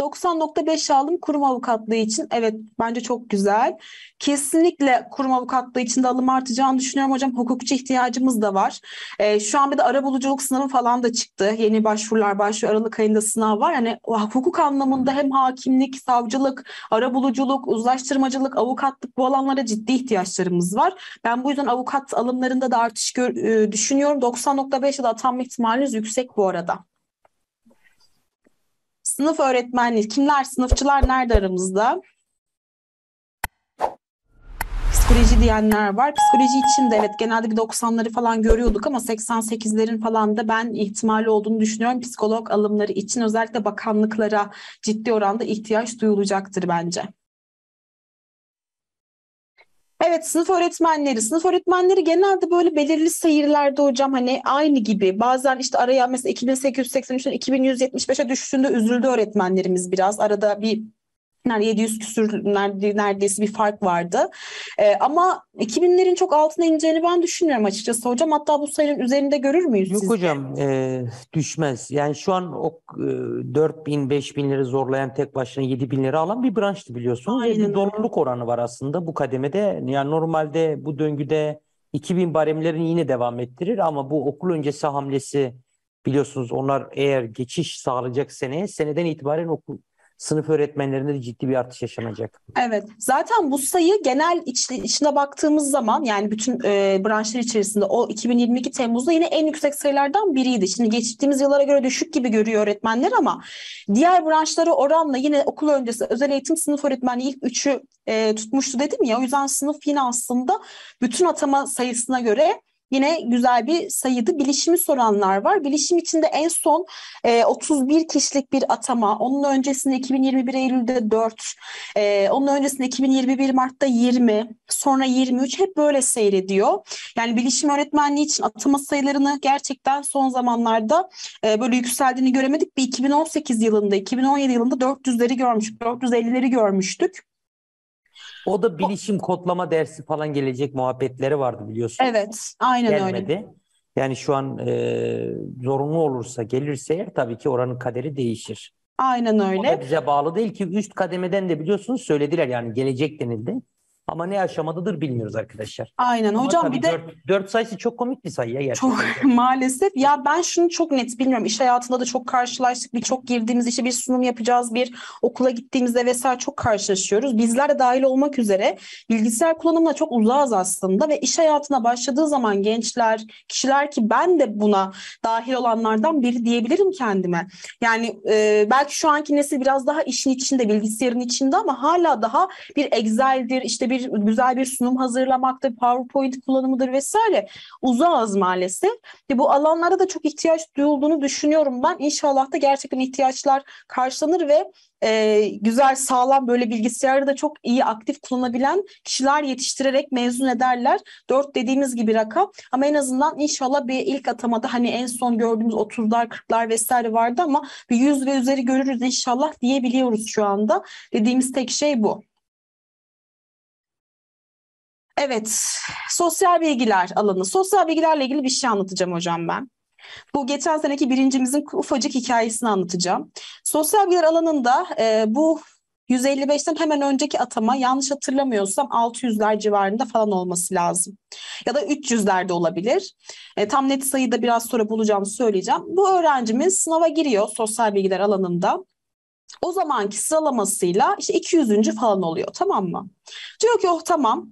90.5 alım kurum avukatlığı için. Evet, bence çok güzel. Kesinlikle kurum avukatlığı için de alım artacağını düşünüyorum hocam. Hukukçu ihtiyacımız da var. Şu an bir de arabuluculuk sınavı falan da çıktı. Yeni başvurular başlıyor. Aralık ayında sınav var. Yani hukuk anlamında hem hakimlik, savcılık, arabuluculuk, uzlaştırmacılık, avukatlık, bu alanlara ciddi ihtiyaçlarımız var. Ben bu yüzden avukat alımlarında da artış düşünüyorum. 90.5'e de atanma ihtimaliniz yüksek bu arada. Sınıf öğretmenliği. Kimler? Sınıfçılar nerede aramızda? Psikoloji diyenler var. Psikoloji için de evet, genelde bir 90'ları falan görüyorduk ama 88'lerin falan da ben ihtimali olduğunu düşünüyorum. Psikolog alımları için özellikle bakanlıklara ciddi oranda ihtiyaç duyulacaktır bence. Evet, sınıf öğretmenleri. Sınıf öğretmenleri genelde böyle belirli seyirlerde hocam, hani aynı gibi. Bazen işte araya mesela 2883'ten 2175'e düştüğünde üzüldü öğretmenlerimiz biraz. Arada bir 700 küsür neredeyse bir fark vardı. Ama 2000'lerin çok altına ineceğini ben düşünmüyorum açıkçası hocam. Hatta bu sayının üzerinde görür müyüz? Yok siz hocam, düşmez. Yani şu an o 4000-5000 lira zorlayan, tek başına 7000 lira alan bir branştı biliyorsunuz. Bir doluluk oranı var aslında bu kademede. Yani normalde bu döngüde 2000 baremlerini yine devam ettirir ama bu okul öncesi hamlesi biliyorsunuz, onlar eğer geçiş sağlayacak seneden itibaren okul sınıf öğretmenlerinde de ciddi bir artış yaşanacak. Evet. Zaten bu sayı genel içine baktığımız zaman, yani bütün branşlar içerisinde o 2022 Temmuz'da yine en yüksek sayılardan biriydi. Şimdi geçtiğimiz yıllara göre düşük gibi görüyor öğretmenler ama diğer branşlara oranla yine okul öncesi özel eğitim, sınıf öğretmenliği ilk üçü tutmuştu dedim ya. O yüzden sınıf yine aslında bütün atama sayısına göre yine güzel bir sayıydı. Bilişimi soranlar var. Bilişim içinde en son 31 kişilik bir atama. Onun öncesinde 2021 Eylül'de 4. Onun öncesinde 2021 Mart'ta 20. Sonra 23. Hep böyle seyrediyor. Yani bilişim öğretmenliği için atama sayılarını gerçekten son zamanlarda böyle yükseldiğini göremedik. Bir 2018 yılında, 2017 yılında 400'leri görmüştük. 450'leri görmüştük. O da bilişim kodlama dersi falan gelecek muhabbetleri vardı biliyorsunuz. Evet, aynen. Gelmedi. Öyle. Yani şu an zorunlu olursa, gelirse eğer, tabii ki oranın kaderi değişir. Aynen öyle. O da bize bağlı değil ki, üst kademeden de biliyorsunuz söylediler, yani gelecek denildi. Ama ne aşamadadır bilmiyoruz arkadaşlar. Aynen ama hocam, bir de 4 sayısı çok komik bir sayı ya gerçekten. Çok, maalesef. Ya ben şunu çok net bilmiyorum. İş hayatında da çok karşılaştık. Birçok girdiğimiz işe bir sunum yapacağız, bir okula gittiğimizde vesaire çok karşılaşıyoruz. Bizler de dahil olmak üzere bilgisayar kullanımına çok uzağız aslında ve iş hayatına başladığı zaman gençler, kişiler, ki ben de buna dahil olanlardan biri diyebilirim kendime. Yani belki şu anki nesil biraz daha işin içinde, bilgisayarın içinde ama hala daha bir Excel'dir, işte bir güzel bir sunum hazırlamakta, PowerPoint kullanımıdır vesaire. Uzağız maalesef. Bu alanlara da çok ihtiyaç duyulduğunu düşünüyorum ben. İnşallah da gerçekten ihtiyaçlar karşılanır ve güzel, sağlam, böyle bilgisayarı da çok iyi aktif kullanabilen kişiler yetiştirerek mezun ederler. 4 dediğimiz gibi rakam. Ama en azından inşallah bir ilk atamada, hani en son gördüğümüz 30'lar, 40'lar vesaire vardı ama bir 100 ve üzeri görürüz inşallah diyebiliyoruz şu anda. Dediğimiz tek şey bu. Evet, sosyal bilgiler alanı. Sosyal bilgilerle ilgili bir şey anlatacağım hocam ben. Bu geçen seneki birincimizin ufacık hikayesini anlatacağım. Sosyal bilgiler alanında bu 155'ten hemen önceki atama, yanlış hatırlamıyorsam 600'ler civarında falan olması lazım. Ya da 300'lerde olabilir. Tam net sayıyı da biraz sonra bulacağım, söyleyeceğim. Bu öğrencimiz sınava giriyor sosyal bilgiler alanında. o zamanki sıralamasıyla işte 200. falan oluyor, tamam mı? Diyor ki oh tamam,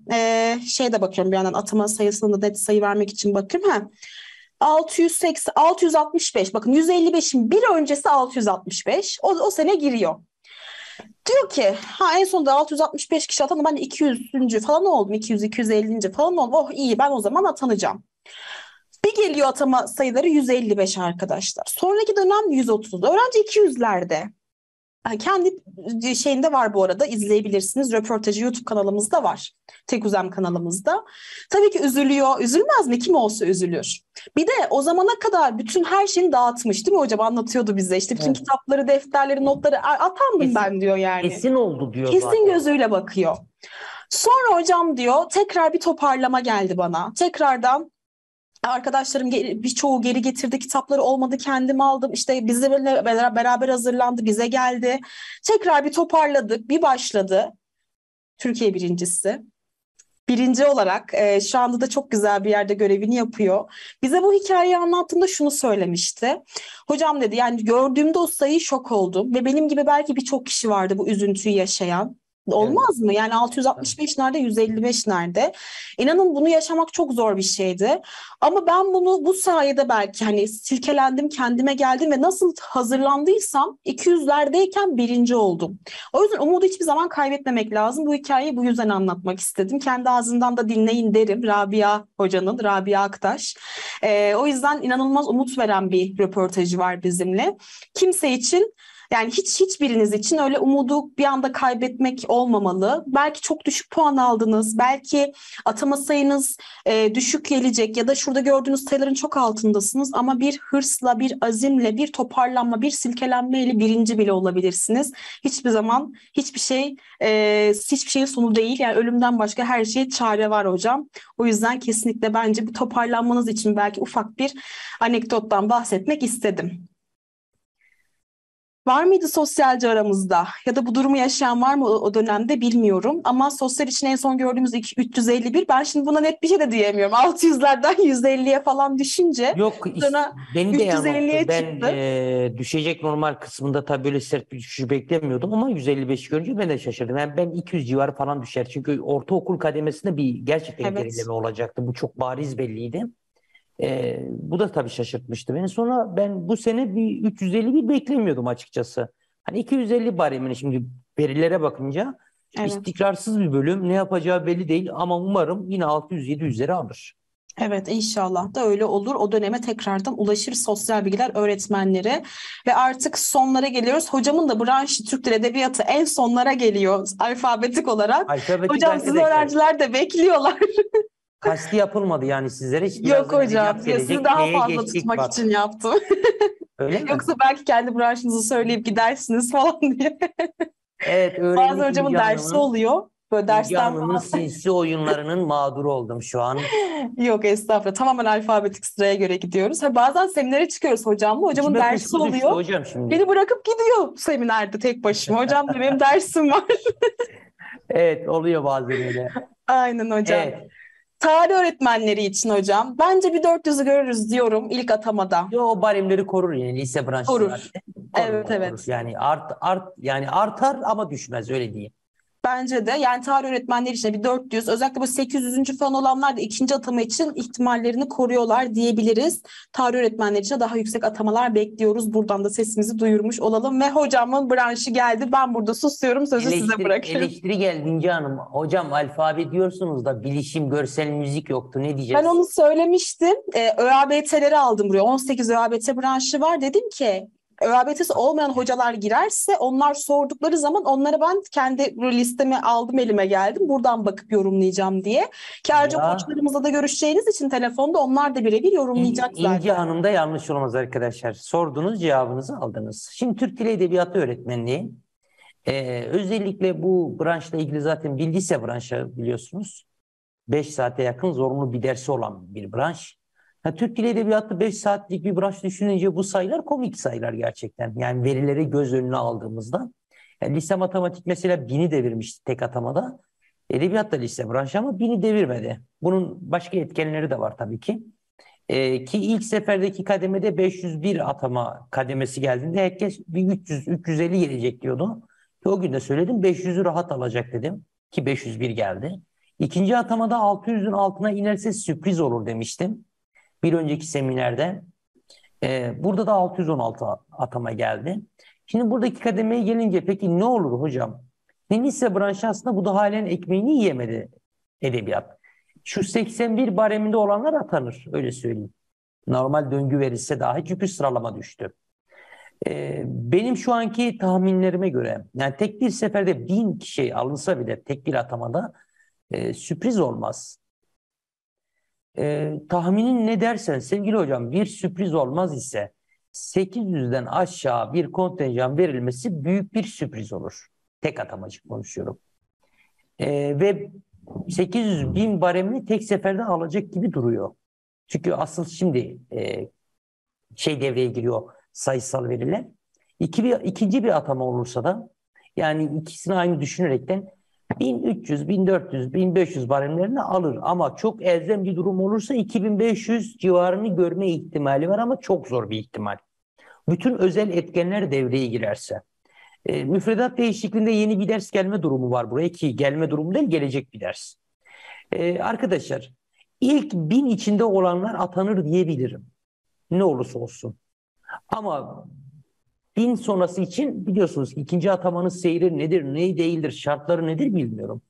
şeyde bakıyorum bir yandan atama sayısına da net sayı vermek için bakıyorum. 665, bakın 155'in bir öncesi 665, o sene giriyor. Diyor ki en sonunda 665 kişi atandı, ben 200. falan oldum, 200-250. falan oldum, oh iyi ben o zaman atanacağım. Bir geliyor atama sayıları 155 arkadaşlar. Sonraki dönem 130. Öğrenci 200'lerde. Kendi şeyinde var bu arada, izleyebilirsiniz. Röportajı YouTube kanalımızda var. Tekuzem kanalımızda. Tabii ki üzülüyor. Üzülmez mi? Kim olsa üzülür. Bir de o zamana kadar bütün her şeyini dağıtmış değil mi hocam? Anlatıyordu bize işte bütün kitapları, defterleri, notları atandım kesin, ben diyor yani. Kesin oldu diyor. Kesin zaten. Gözüyle bakıyor. Sonra hocam diyor tekrar bir toparlama geldi bana. Tekrardan arkadaşlarım birçoğu geri getirdi kitapları, olmadı kendim aldım, işte bizimle beraber hazırlandı, bize geldi, tekrar bir toparladık, bir başladı. Türkiye birincisi, birinci olarak şu anda da çok güzel bir yerde görevini yapıyor. Bize bu hikayeyi anlattığında şunu söylemişti hocam, dedi yani gördüğümde o sayı şok oldum ve benim gibi belki birçok kişi vardı bu üzüntüyü yaşayan. Olmaz mı? Yani 665 nerede, 155 nerede? İnanın bunu yaşamak çok zor bir şeydi. Ama ben bunu bu sayede belki hani silkelendim, kendime geldim ve nasıl hazırlandıysam 200'lerdeyken birinci oldum. O yüzden umudu hiçbir zaman kaybetmemek lazım. Bu hikayeyi bu yüzden anlatmak istedim. Kendi ağzından da dinleyin derim. Rabia Hoca'nın, Rabia Aktaş. O yüzden inanılmaz umut veren bir röportajı var bizimle. Kimse için, yani hiçbiriniz için öyle umudu bir anda kaybetmek olmamalı. Belki çok düşük puan aldınız, belki atama sayınız düşük gelecek ya da şurada gördüğünüz sayıların çok altındasınız ama bir hırsla, bir azimle, bir toparlanma, bir silkelenmeyle birinci bile olabilirsiniz. Hiçbir zaman hiçbir şey, hiçbir şeyin sonu değil. Yani ölümden başka her şeye çare var hocam. O yüzden kesinlikle bence bu toparlanmanız için belki ufak bir anekdottan bahsetmek istedim. Var mıydı sosyalci aramızda ya da bu durumu yaşayan var mı o dönemde bilmiyorum ama sosyal için en son gördüğümüz 351, ben şimdi buna net bir şey de diyemiyorum, 600'lerden 150'ye falan düşünce. Yok, beni de yanılttı, ben düşecek normal kısmında tabii böyle sert bir düşüş beklemiyordum ama 155 görünce ben de şaşırdım, yani ben 200 civarı falan düşer çünkü ortaokul kademesinde bir gerçekten gerileme olacaktı, bu çok bariz belliydi. Bu da tabii şaşırtmıştı beni. Sonra ben bu sene bir 351 beklemiyordum açıkçası. Hani 250 baremini şimdi verilere bakınca istikrarsız bir bölüm, ne yapacağı belli değil ama umarım yine 600-700'leri alır. Evet, inşallah da öyle olur. O döneme tekrardan ulaşır sosyal bilgiler öğretmenleri ve artık sonlara geliyoruz. Hocamın da branşı Türk Dil Edebiyatı, en sonlara geliyor alfabetik olarak. Alfabetik hocam siz öğrenciler de bekliyorlar. Kasti yapılmadı yani sizlere hiç. Yok hocam, sizi daha fazla tutmak için yaptım. Öyle mi? Yoksa belki kendi branşınızı söyleyip gidersiniz falan diye. Evet, öyle. Bazı hocamın dersi oluyor. Böyle dersten falan. Sinsi oyunlarının mağduru oldum şu an. Yok estağfurullah, tamamen alfabetik sıraya göre gidiyoruz. Bazen seminere çıkıyoruz hocamla, hocamın dersi oluyor. Hocam şimdi beni bırakıp gidiyor seminerde tek başıma. Hocam da benim dersim var. Evet, oluyor bazen öyle. Aynen hocam. Evet. Tarih öğretmenleri için hocam bence bir 400'ü görürüz diyorum ilk atamada. Yo, o baremleri korur yani lise branşları. Korur. Evet, korur. Evet. Yani yani artar ama düşmez, öyle diyeyim. Bence de yani tarih öğretmenleri için bir 400, özellikle bu 800. falan olanlar da ikinci atama için ihtimallerini koruyorlar diyebiliriz. Tarih öğretmenleri için daha yüksek atamalar bekliyoruz. Buradan da sesimizi duyurmuş olalım ve hocamın branşı geldi. Ben burada susuyorum, sözü size bırakıyorum. Eleştiri geldi İnce Hanım. Hocam alfabe diyorsunuz da bilişim, görsel, müzik yoktu. Ne diyeceğiz? Ben onu söylemiştim. ÖABT'leri aldım buraya. 18 ÖABT branşı var. Dedim ki ÖABT'si olmayan hocalar girerse onlar sordukları zaman onları ben kendi listemi aldım, elime geldim. Buradan bakıp yorumlayacağım diye. Ki ayrıca koçlarımızla da görüşeceğiniz için telefonda onlar da birebir yorumlayacaklar. İnce Hanım'da yanlış olmaz arkadaşlar. Sordunuz, cevabınızı aldınız. Şimdi Türk Dili Edebiyatı öğretmenliği. Özellikle bu branşla ilgili zaten bir lise branşı biliyorsunuz. 5 saate yakın zorunlu bir dersi olan bir branş. Türk Dil Edebiyatı 5 saatlik bir branş düşününce bu sayılar komik sayılar gerçekten. Yani verileri göz önüne aldığımızda. Yani lise matematik mesela 1000'i devirmişti tek atamada. Edebiyat da lise branşı ama 1000'i devirmedi. Bunun başka etkenleri de var tabii ki. Ki ilk seferdeki kademede 501 atama kademesi geldiğinde herkes bir 300-350 gelecek diyordu. Ki o gün de söyledim, 500'ü rahat alacak dedim ki 501 geldi. İkinci atamada 600'ün altına inerse sürpriz olur demiştim bir önceki seminerde. Burada da 616 atama geldi. Şimdi buradaki kademeye gelince peki ne olur hocam? Lise branşı aslında bu da halen ekmeğini yiyemedi edebiyat. Şu 81 bareminde olanlar atanır, öyle söyleyeyim. Normal döngü verilse dahi, çünkü sıralama düştü. Benim şu anki tahminlerime göre, yani tek bir seferde 1000 kişi alınsa bile tek bir atamada sürpriz olmaz. Tahminin ne dersen sevgili hocam, bir sürpriz olmaz ise 800'den aşağı bir kontenjan verilmesi büyük bir sürpriz olur. Tek atamacık konuşuyorum. Ve 800.000 baremini tek seferde alacak gibi duruyor. Çünkü asıl şimdi devreye giriyor sayısal veriler. İkinci bir atama olursa da, yani ikisini aynı düşünerekten 1300, 1400, 1500 baremlerini alır. Ama çok elzem bir durum olursa 2500 civarını görme ihtimali var, ama çok zor bir ihtimal. Bütün özel etkenler devreye girerse. Müfredat değişikliğinde yeni bir ders gelme durumu var buraya, ki gelme durumu değil, gelecek bir ders. Arkadaşlar, ilk 1000 içinde olanlar atanır diyebilirim. Ne olursa olsun. Ama 1000 sonrası için biliyorsunuz ikinci atamanın seyri nedir, ne değildir, şartları nedir bilmiyorum.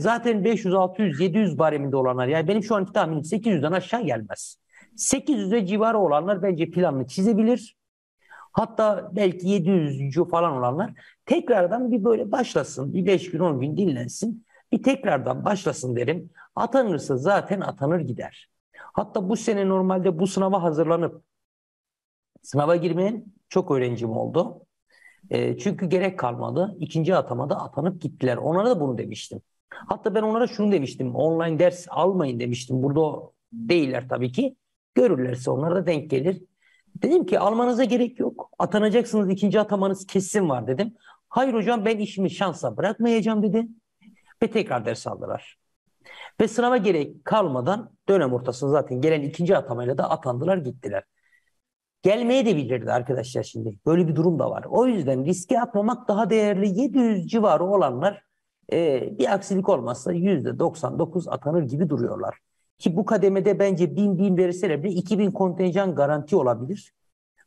Zaten 500, 600, 700 bareminde olanlar, yani benim şu anki tahminim 800'den aşağı gelmez. 800'e civarı olanlar bence planını çizebilir. Hatta belki 700. falan olanlar tekrardan bir böyle başlasın. Bir 5 gün 10 gün dinlensin. Bir tekrardan başlasın derim. Atanırsa zaten atanır gider. Hatta bu sene normalde bu sınava hazırlanıp sınava girmeyen çok öğrencim oldu. Çünkü gerek kalmadı. İkinci atamada atanıp gittiler. Onlara da bunu demiştim. Hatta ben onlara şunu demiştim. Online ders almayın demiştim. Burada değiller tabii ki. Görürlerse onlara da denk gelir. Dedim ki almanıza gerek yok. Atanacaksınız, ikinci atamanız kesin var dedim. Hayır hocam, ben işimi şansa bırakmayacağım dedi. Ve tekrar ders aldılar. Ve sınava gerek kalmadan dönem ortasında zaten gelen ikinci atamayla da atandılar gittiler. Gelmeye de bilirdi arkadaşlar şimdi. Böyle bir durum da var. O yüzden riske atmamak daha değerli. 700 civarı olanlar bir aksilik olmazsa %99 atanır gibi duruyorlar. Ki bu kademede bence 1000 verirseler bile 2000 kontenjan garanti olabilir.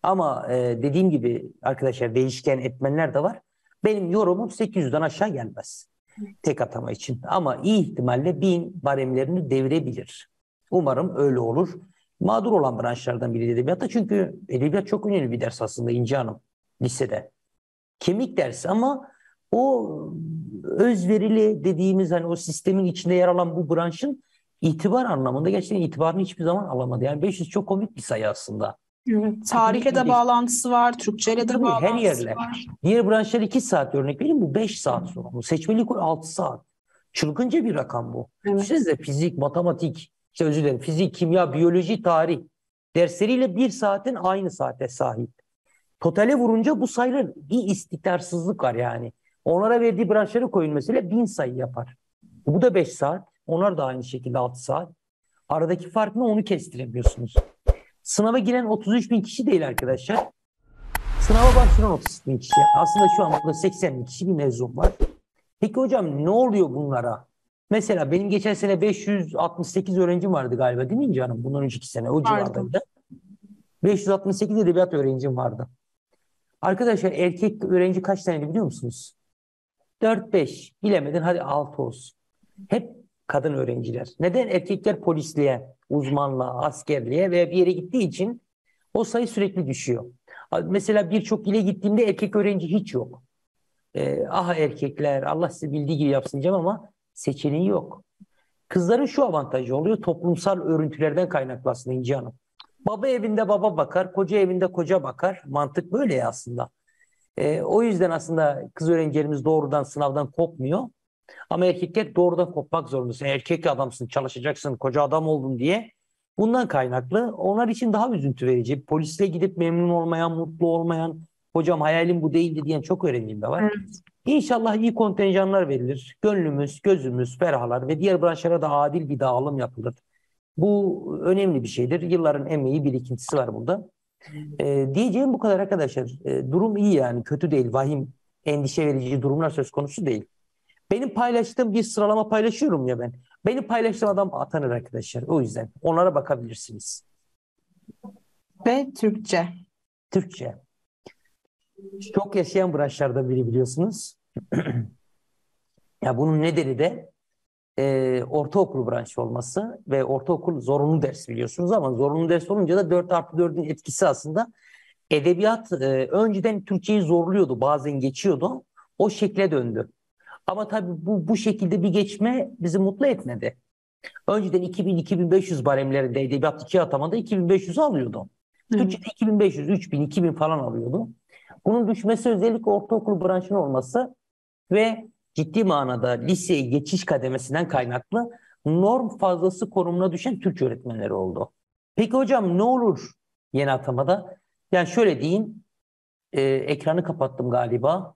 Ama dediğim gibi arkadaşlar değişken etmenler de var. Benim yorumum 800'den aşağı gelmez. Tek atama için. Ama iyi ihtimalle 1000 baremlerini devirebilir. Umarım öyle olur. Mağdur olan branşlardan biri edebiyatta. Çünkü edebiyat çok önemli bir ders aslında İnce Hanım lisede. Kemik dersi, ama o özverili dediğimiz, hani o sistemin içinde yer alan bu branşın itibar anlamında gerçekten itibarını hiçbir zaman alamadı. Yani 500 çok komik bir sayı aslında. Evet, tarihle de bağlantısı var, Türkçeyle de bağlantısı her yerle var. Diğer branşlar 2 saat örnek vereyim, bu 5 saat sorumlu. Seçmeli koy 6 saat. Çılgınca bir rakam bu. Evet. Siz de fizik, matematik, işte özür dilerim, fizik, kimya, biyoloji, tarih dersleriyle 1 saatin aynı saate sahip. Totale vurunca bu sayılar, bir istikrarsızlık var yani. Onlara verdiği branşları koyun mesela 1000 sayı yapar. Bu da 5 saat. Onlar da aynı şekilde 6 saat. Aradaki fark ne, onu kestiremiyorsunuz. Sınava giren 33.000 kişi değil arkadaşlar. Sınava başvuran 33.000 kişi. Aslında şu an burada 80.000 kişi bir mezun var. Peki hocam ne oluyor bunlara? Mesela benim geçen sene 568 öğrencim vardı galiba, değil mi canım? Bundan önceki sene o civarında. 568 edebiyat öğrencim vardı. Arkadaşlar erkek öğrenci kaç tane biliyor musunuz? 4-5 bilemedin, hadi 6 olsun. Hep kadın öğrenciler. Neden? Erkekler polisliğe, uzmanlığa, askerliğe veya bir yere gittiği için o sayı sürekli düşüyor. Mesela birçok ile gittiğimde erkek öğrenci hiç yok. Aha erkekler, Allah size bildiği gibi yapsın canım, ama seçeneği yok. Kızların şu avantajı oluyor, toplumsal örüntülerden kaynaklı aslında İnce Hanım. Baba evinde baba bakar, koca evinde koca bakar. Mantık böyle aslında. O yüzden aslında kız öğrencilerimiz doğrudan sınavdan kopmuyor. Ama erkekler doğrudan kopmak zorundasın. Erkek adamsın, çalışacaksın, koca adam oldun diye. Bundan kaynaklı. Onlar için daha üzüntü verici. Polisle gidip memnun olmayan, mutlu olmayan, hocam hayalim bu değildi diyen çok öğrencim de var. Evet. İnşallah iyi kontenjanlar verilir. Gönlümüz, gözümüz ferahlar ve diğer branşlara da adil bir dağılım yapılır. Bu önemli bir şeydir. Yılların emeği, birikintisi var burada. Diyeceğim bu kadar arkadaşlar. Durum iyi yani, kötü değil, vahim, endişe verici durumlar söz konusu değil. Benim paylaştığım bir sıralama paylaşıyorum ya ben. Benim paylaştığım adam atanır arkadaşlar. O yüzden onlara bakabilirsiniz. Ve Türkçe. Türkçe. Çok yaşayan branşlarda biri biliyorsunuz. Ya bunun nedeni de ortaokul branşı olması ve ortaokul zorunlu ders biliyorsunuz, ama zorunlu ders olunca da 4+4'ün etkisi aslında. Edebiyat önceden Türkçeyi zorluyordu, bazen geçiyordu. O şekle döndü. Ama tabii bu şekilde bir geçme bizi mutlu etmedi. Önceden 2000-2500 baremlerinde edebiyat 2 atamada 2500 alıyordu. Türkçe'de 2500, 3000, 2000 falan alıyordu. Bunun düşmesi özellikle ortaokul branşının olması ve ciddi manada liseye geçiş kademesinden kaynaklı norm fazlası konumuna düşen Türkçe öğretmenleri oldu. Peki hocam ne olur yeni atamada? Yani şöyle diyeyim, ekranı kapattım galiba.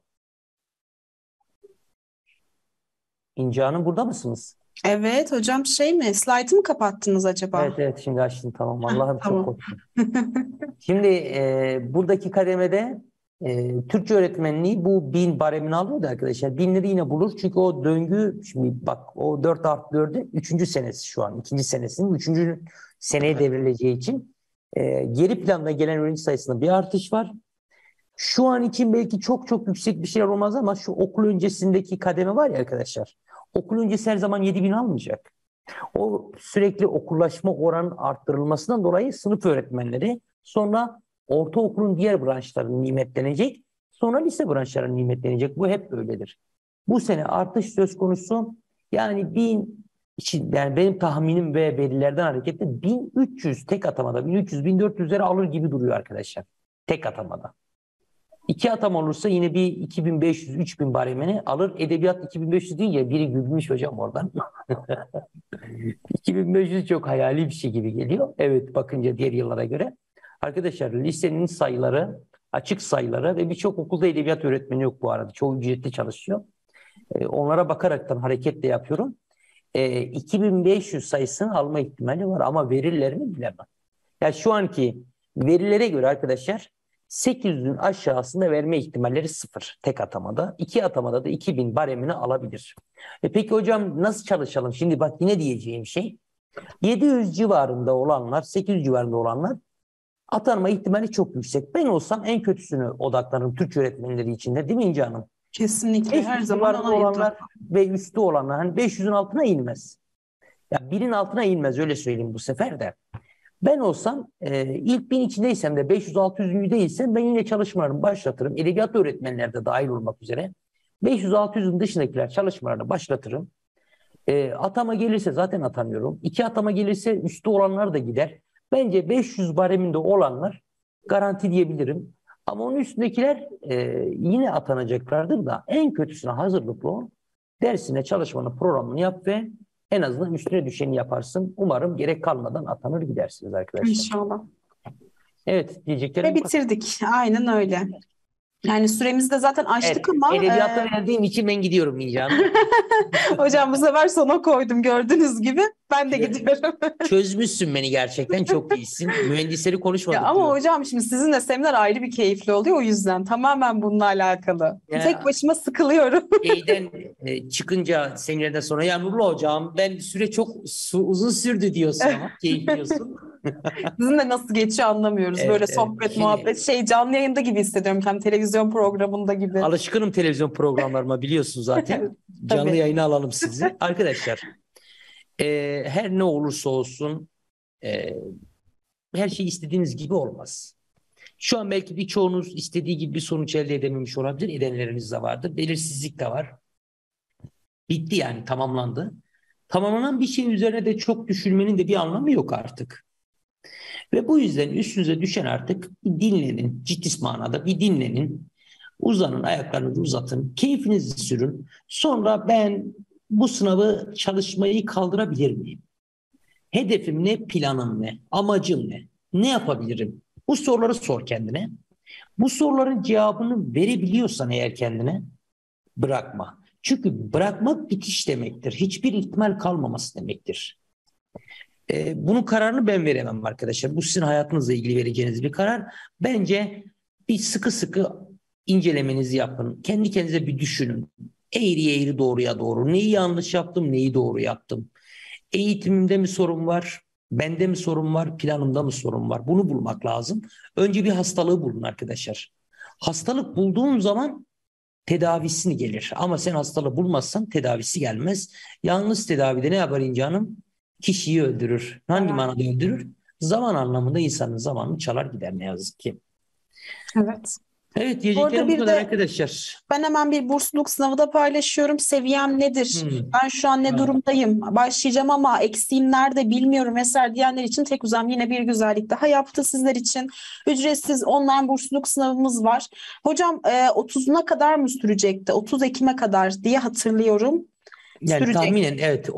İnce Hanım, burada mısınız? Evet hocam, şey mi? Slide'ı mı kapattınız acaba? Evet evet, şimdi açtım, tamam. Allah'ım tamam. Çok korktum. Şimdi buradaki kademede Türkçe öğretmenliği bu 1000 baremini alıyordu arkadaşlar. 1000'leri yine bulur çünkü o döngü, şimdi bak o 4+4'ün 3. senesi şu an. 2. senesinin 3. seneye devrileceği için geri planda gelen öğrenci sayısında bir artış var. Şu an için belki çok çok yüksek bir şeyler olmaz ama şu okul öncesindeki kademe var ya arkadaşlar. Okul öncesi her zaman 7000 almayacak. O sürekli okullaşma oranı arttırılmasından dolayı sınıf öğretmenleri, sonra ortaokulun diğer branşları nimetlenecek, sonra lise branşları nimetlenecek. Bu hep böyledir. Bu sene artış söz konusu, yani 1000, yani benim tahminim ve verilerden hareketle 1300 tek atamada, 1300-1400'lere alır gibi duruyor arkadaşlar. Tek atamada. 2 atam olursa yine bir 2500-3000 baremini alır. Edebiyat 2500 değil ya, biri gülmüş hocam oradan. 2500 çok hayali bir şey gibi geliyor. Evet, bakınca diğer yıllara göre. Arkadaşlar lisenin sayıları, açık sayıları ve birçok okulda edebiyat öğretmeni yok bu arada. Çoğu ücretli çalışıyor. Onlara bakaraktan hareketle yapıyorum. 2500 sayısını alma ihtimali var ama verilerini bilemem. Yani şu anki verilere göre arkadaşlar 800'ün aşağısında verme ihtimalleri 0 tek atamada. 2 atamada da 2000 baremini alabilir. Peki hocam nasıl çalışalım? Şimdi bak yine diyeceğim şey. 700 civarında olanlar, 800 civarında olanlar atanma ihtimali çok yüksek. Ben olsam en kötüsünü odaklarım Türkçe öğretmenleri için de, değil mi İnce Hanım? Kesinlikle, her zaman olanlar ve üstü olanlar. Hani 500'ün altına inmez. Ya 1000'in altına inmez, öyle söyleyeyim bu sefer de. Ben olsam ilk 1000 içindeysem de 500-600'ün değilsem ben yine çalışmalarını başlatırım. Edebiyat öğretmenleri de dahil olmak üzere. 500-600'ün dışındakiler çalışmalarını başlatırım. Atama gelirse zaten atanıyorum. 2 atama gelirse üstü olanlar da gider. Bence 500 bareminde olanlar garanti diyebilirim. Ama onun üstündekiler yine atanacaklardır da en kötüsüne hazırlıklı ol. Dersine, çalışmanın programını yap ve en azından üstüne düşeni yaparsın. Umarım gerek kalmadan atanır gidersiniz arkadaşlar. İnşallah. Evet, diyeceklerim. Ve bitirdik. Aynen öyle. Yani süremizi de zaten açtık, evet, ama... Edebiyata verdiğim için ben gidiyorum İnce Hanım. Hocam bu sefer sona koydum, gördüğünüz gibi. Ben de gidiyorum. Çözmüşsün beni gerçekten, çok iyisin. Mühendisleri konuşmadık. Ya ama diyorum hocam, şimdi sizinle seminer ayrı bir keyifli oluyor, o yüzden tamamen bununla alakalı. Ya, tek başıma sıkılıyorum. Şeyden çıkınca seminerden sonra ya Nurul hocam ben süre çok uzun sürdü diyorsun ama keyifli diyorsun. Sizinle nasıl geçiyor anlamıyoruz. Evet, böyle sohbet, evet, muhabbet, şey, canlı yayında gibi hissediyorum kendimi, televizyon programında gibi. Alışkınım televizyon programlarıma, biliyorsunuz zaten. Canlı yayına alalım sizi. Arkadaşlar her ne olursa olsun her şey istediğiniz gibi olmaz. Şu an belki birçoğunuz istediği gibi bir sonuç elde edememiş olabilir. Edenleriniz de vardır. Belirsizlik de var. Bitti yani, tamamlandı. Tamamlanan bir şey üzerine de çok düşünmenin de bir anlamı yok artık. Ve bu yüzden üstünüze düşen artık bir dinlenin. Ciddi manada bir dinlenin. Uzanın, ayaklarınızı uzatın. Keyfinizi sürün. Sonra ben bu sınavı, çalışmayı kaldırabilir miyim? Hedefim ne? Planım ne? Amacım ne? Ne yapabilirim? Bu soruları sor kendine. Bu soruların cevabını verebiliyorsan eğer kendine, bırakma. Çünkü bırakmak bitiş demektir. Hiçbir ihtimal kalmaması demektir. Bunun kararını ben veremem arkadaşlar. Bu sizin hayatınızla ilgili vereceğiniz bir karar. Bence bir sıkı sıkı incelemenizi yapın. Kendi kendinize bir düşünün. Eğriye eğri doğruya doğru. Neyi yanlış yaptım, neyi doğru yaptım? Eğitimimde mi sorun var? Bende mi sorun var? Planımda mı sorun var? Bunu bulmak lazım. Önce bir hastalığı bulun arkadaşlar. Hastalık bulduğun zaman tedavisini gelir. Ama sen hastalığı bulmazsan tedavisi gelmez. Yalnız tedavide ne yapar İnce Hanım? Kişiyi öldürür. Hangi manada öldürür? Zaman anlamında insanın zamanını çalar gider ne yazık ki. Evet. Evet, diyeceklerim bu kadar arkadaşlar. Ben hemen bir bursluluk sınavı da paylaşıyorum. Seviyem nedir? Ben şu an ne durumdayım? Başlayacağım ama eksiğim nerede bilmiyorum vesaire diyenler için Tekuzem yine bir güzellik daha yaptı sizler için. Ücretsiz online bursluluk sınavımız var. Hocam 30'una kadar mı sürecekti? 30 Ekim'e kadar diye hatırlıyorum. Yani tahminen evet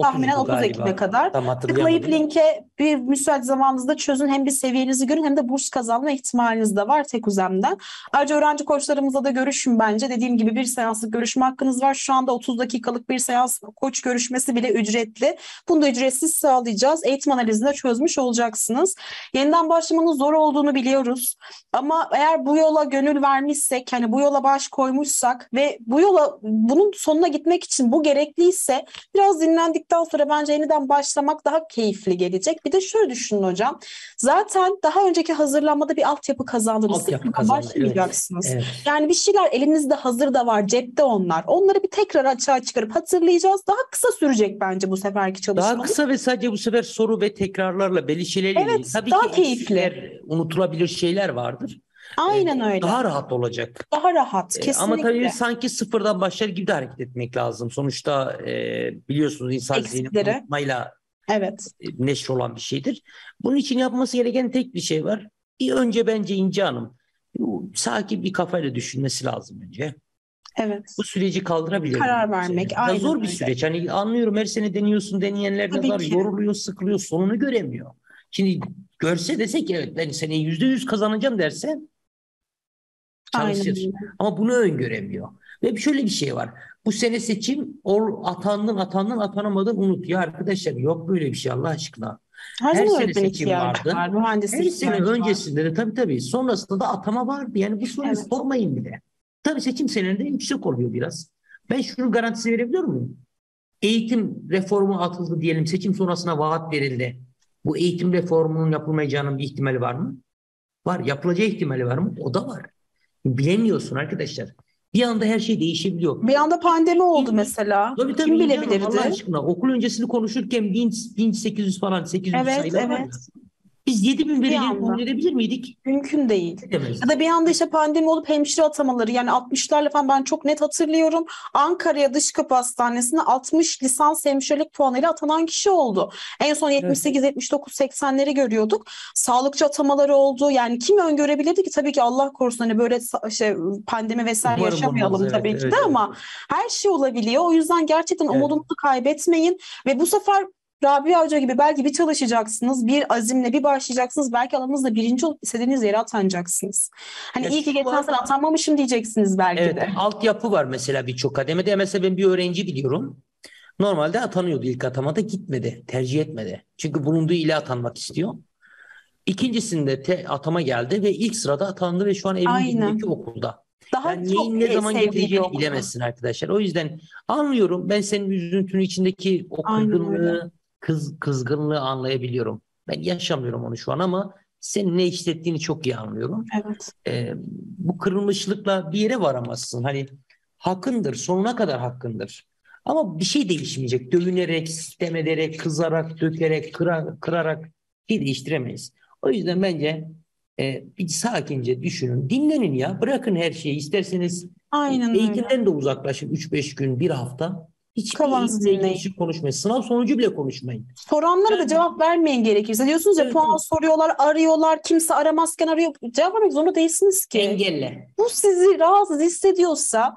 30 Ekim'e kadar. Tıklayıp linke bir müsait zamanınızda çözün. Hem bir seviyenizi görün hem de burs kazanma ihtimaliniz de var Tekuzem'den. Ayrıca öğrenci koçlarımızla da görüşün bence. Dediğim gibi bir seanslık görüşme hakkınız var. Şu anda 30 dakikalık bir seans koç görüşmesi bile ücretli. Bunu da ücretsiz sağlayacağız. Eğitim analizinde çözmüş olacaksınız. Yeniden başlamanın zor olduğunu biliyoruz. Ama eğer bu yola gönül vermişsek, hani bu yola baş koymuşsak ve bu yola bunun sonuna gitmek için bu gerekliyse biraz dinlendikten sonra bence yeniden başlamak daha keyifli gelecek. Bir de şöyle düşünün hocam. Zaten daha önceki hazırlanmada bir altyapı kazandınız. Altyapı başlayacaksınız. Evet. Evet. Yani bir şeyler elinizde hazır da var. Cepte onlar. Onları bir tekrar açığa çıkarıp hatırlayacağız. Daha kısa sürecek bence bu seferki çalışma. Daha kısa ve sadece bu sefer soru ve tekrarlarla belirtilerle. Evet, tabii daha ki keyifli. Unutulabilir şeyler vardır. Aynen öyle. Daha rahat olacak. Daha rahat kesinlikle. Ama tabii sanki sıfırdan başlar gibi de hareket etmek lazım. Sonuçta biliyorsunuz insan zihni unutmayla neşr olan bir şeydir. Bunun için yapması gereken tek bir şey var. Önce bence İnce Hanım sakin bir kafayla düşünmesi lazım önce. Evet. Bu süreci kaldırabilir. Karar vermek. Aynen zor bir süreç. Hani anlıyorum her sene deniyorsun, deneyenler de var. Yoruluyor, sıkılıyor, sonunu göremiyor. Şimdi görse desek evet ben seneye %100 kazanacağım derse çalışır. Aynen. Ama bunu öngöremiyor. Ve şöyle bir şey var. Bu sene seçim atandın atanamadın unut. Ya arkadaşlar yok böyle bir şey Allah aşkına. Her sene seçim vardı. Her sene öncesinde de tabii sonrasında da atama vardı. Yani bu soruyu sormayın bile. Tabii seçim senelerinde yüksek oluyor biraz. Ben şunun garantisi verebiliyor muyum? Eğitim reformu atıldı diyelim. Seçim sonrasına vaat verildi. Bu eğitim reformunun yapılmayacağının bir ihtimali var mı? Var. Yapılacağı ihtimali var mı? O da var. Bilemiyorsun arkadaşlar. Bir anda her şey değişebiliyor. Bir anda pandemi oldu mesela. Tabii, kim bilebilirdi? Allah aşkına okul öncesini konuşurken 1800 falan 800 sayılar var ya. Biz 7000 vereceğini kabul edebilir miydik? Mümkün değil. Edemezdik. Ya da bir anda işte pandemi olup hemşire atamaları yani 60'larla falan ben çok net hatırlıyorum. Ankara'ya dış kapı hastanesine 60 lisans hemşirelik puanıyla atanan kişi oldu. En son 78, 79, 80'leri görüyorduk. Sağlıkçı atamaları oldu. Yani kim öngörebilirdi ki? Tabii ki Allah korusun hani böyle pandemi vesaire umarım yaşamayalım olmaz, tabii ki de ama her şey olabiliyor. O yüzden gerçekten umudunuzu kaybetmeyin ve bu sefer Rabia Hoca gibi belki bir çalışacaksınız, bir azimle bir başlayacaksınız. Belki alanınızda birinci olup istediğiniz yere atanacaksınız. Hani iyi ki geçen sene atanmamışım diyeceksiniz belki de. Altyapı var mesela birçok kademede. Mesela ben bir öğrenci biliyorum. Normalde atanıyordu ilk atamada gitmedi, tercih etmedi. Çünkü bulunduğu ile atanmak istiyor. İkincisinde atama geldi ve ilk sırada atandı ve şu an evindeki okulda. Daha yani neyin ne zaman getireceğini bilemezsin arkadaşlar. O yüzden anlıyorum ben senin üzüntünün içindeki o kırgınlığı kızgınlığı anlayabiliyorum. Ben yaşamıyorum onu şu an ama senin ne hissettiğini çok iyi anlıyorum. Evet. Bu kırılmışlıkla bir yere varamazsın. Hani hakkındır, sonuna kadar hakkındır. Ama bir şey değişmeyecek. Dövünerek, sitem ederek, kızarak, dökerek, kırarak bir değiştiremeyiz. O yüzden bence bir sakince düşünün. Dinlenin ya. Bırakın her şeyi. İsterseniz eğitimden de uzaklaşın. 3-5 gün, bir hafta. Hiçbir konuşmayın. Sınav sonucu bile konuşmayın. Soranlara da cevap vermeyin gerekirse. Diyorsunuz ya puan soruyorlar, arıyorlar. Kimse aramazken arıyor. Cevap vermek zorunda değilsiniz ki. Engelle. Bu sizi rahatsız hissediyorsa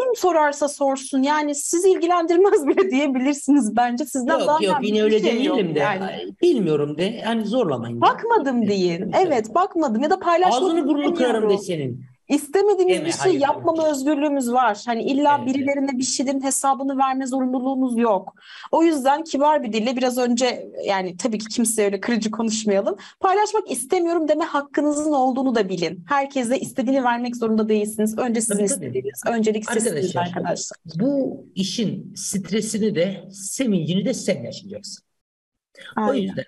kim sorarsa sorsun. Yani sizi ilgilendirmez bile diyebilirsiniz bence. Sizden yok yine öyle değilim de. Yani. Bilmiyorum de. Yani zorlamayın. Bakmadım deyin. Evet bakmadım ya da paylaşmadım. Ağzını burnunu kırarım de senin. İstemediğimiz bir şey yapmama özgürlüğümüz var. Hani illa birilerine bir şeylerin hesabını verme zorunluluğumuz yok. O yüzden kibar bir dille biraz önce, yani tabii ki kimseye öyle kırıcı konuşmayalım. Paylaşmak istemiyorum deme hakkınızın olduğunu da bilin. Herkese istediğini vermek zorunda değilsiniz. Önce sizin istediğiniz, öncelik sizsiniz arkadaşlar. Bu işin stresini de, sevincini de sen yaşayacaksın. Aynen. O yüzden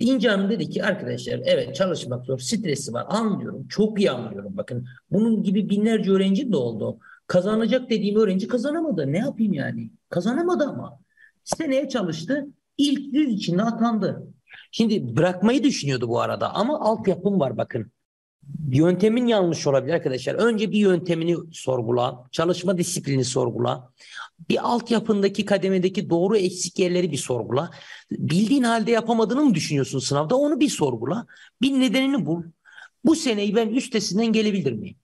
İnce Hanım dedi ki arkadaşlar, evet çalışmak zor, stresi var, anlıyorum, çok iyi anlıyorum. Bakın bunun gibi binlerce öğrenci de oldu. Kazanacak dediğim öğrenci kazanamadı. Ne yapayım yani? Kazanamadı ama seneye çalıştı, ilk 100 içinde atandı. Şimdi bırakmayı düşünüyordu bu arada ama altyapım var bakın. Yöntemin yanlış olabilir arkadaşlar. Önce bir yöntemini sorgula, çalışma disiplini sorgula. Bir altyapındaki kademedeki doğru eksik yerleri bir sorgula. Bildiğin halde yapamadığını mı düşünüyorsun sınavda? Onu bir sorgula. Bir nedenini bul. Bu seneyi ben üstesinden gelebilir miyim?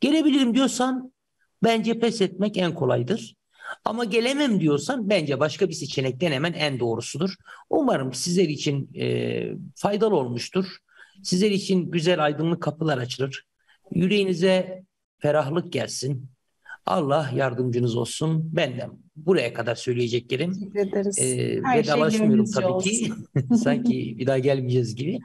Gelebilirim diyorsan bence pes etmek en kolaydır. Ama gelemem diyorsan bence başka bir seçenek denemen en doğrusudur. Umarım sizler için faydalı olmuştur. Sizler için güzel, aydınlık kapılar açılır. Yüreğinize ferahlık gelsin. Allah yardımcınız olsun. Benden buraya kadar söyleyeceklerim. Teşekkür ederiz. Vedalaşmıyorum şey tabii olsun. Ki. Sanki bir daha gelmeyeceğiz gibi.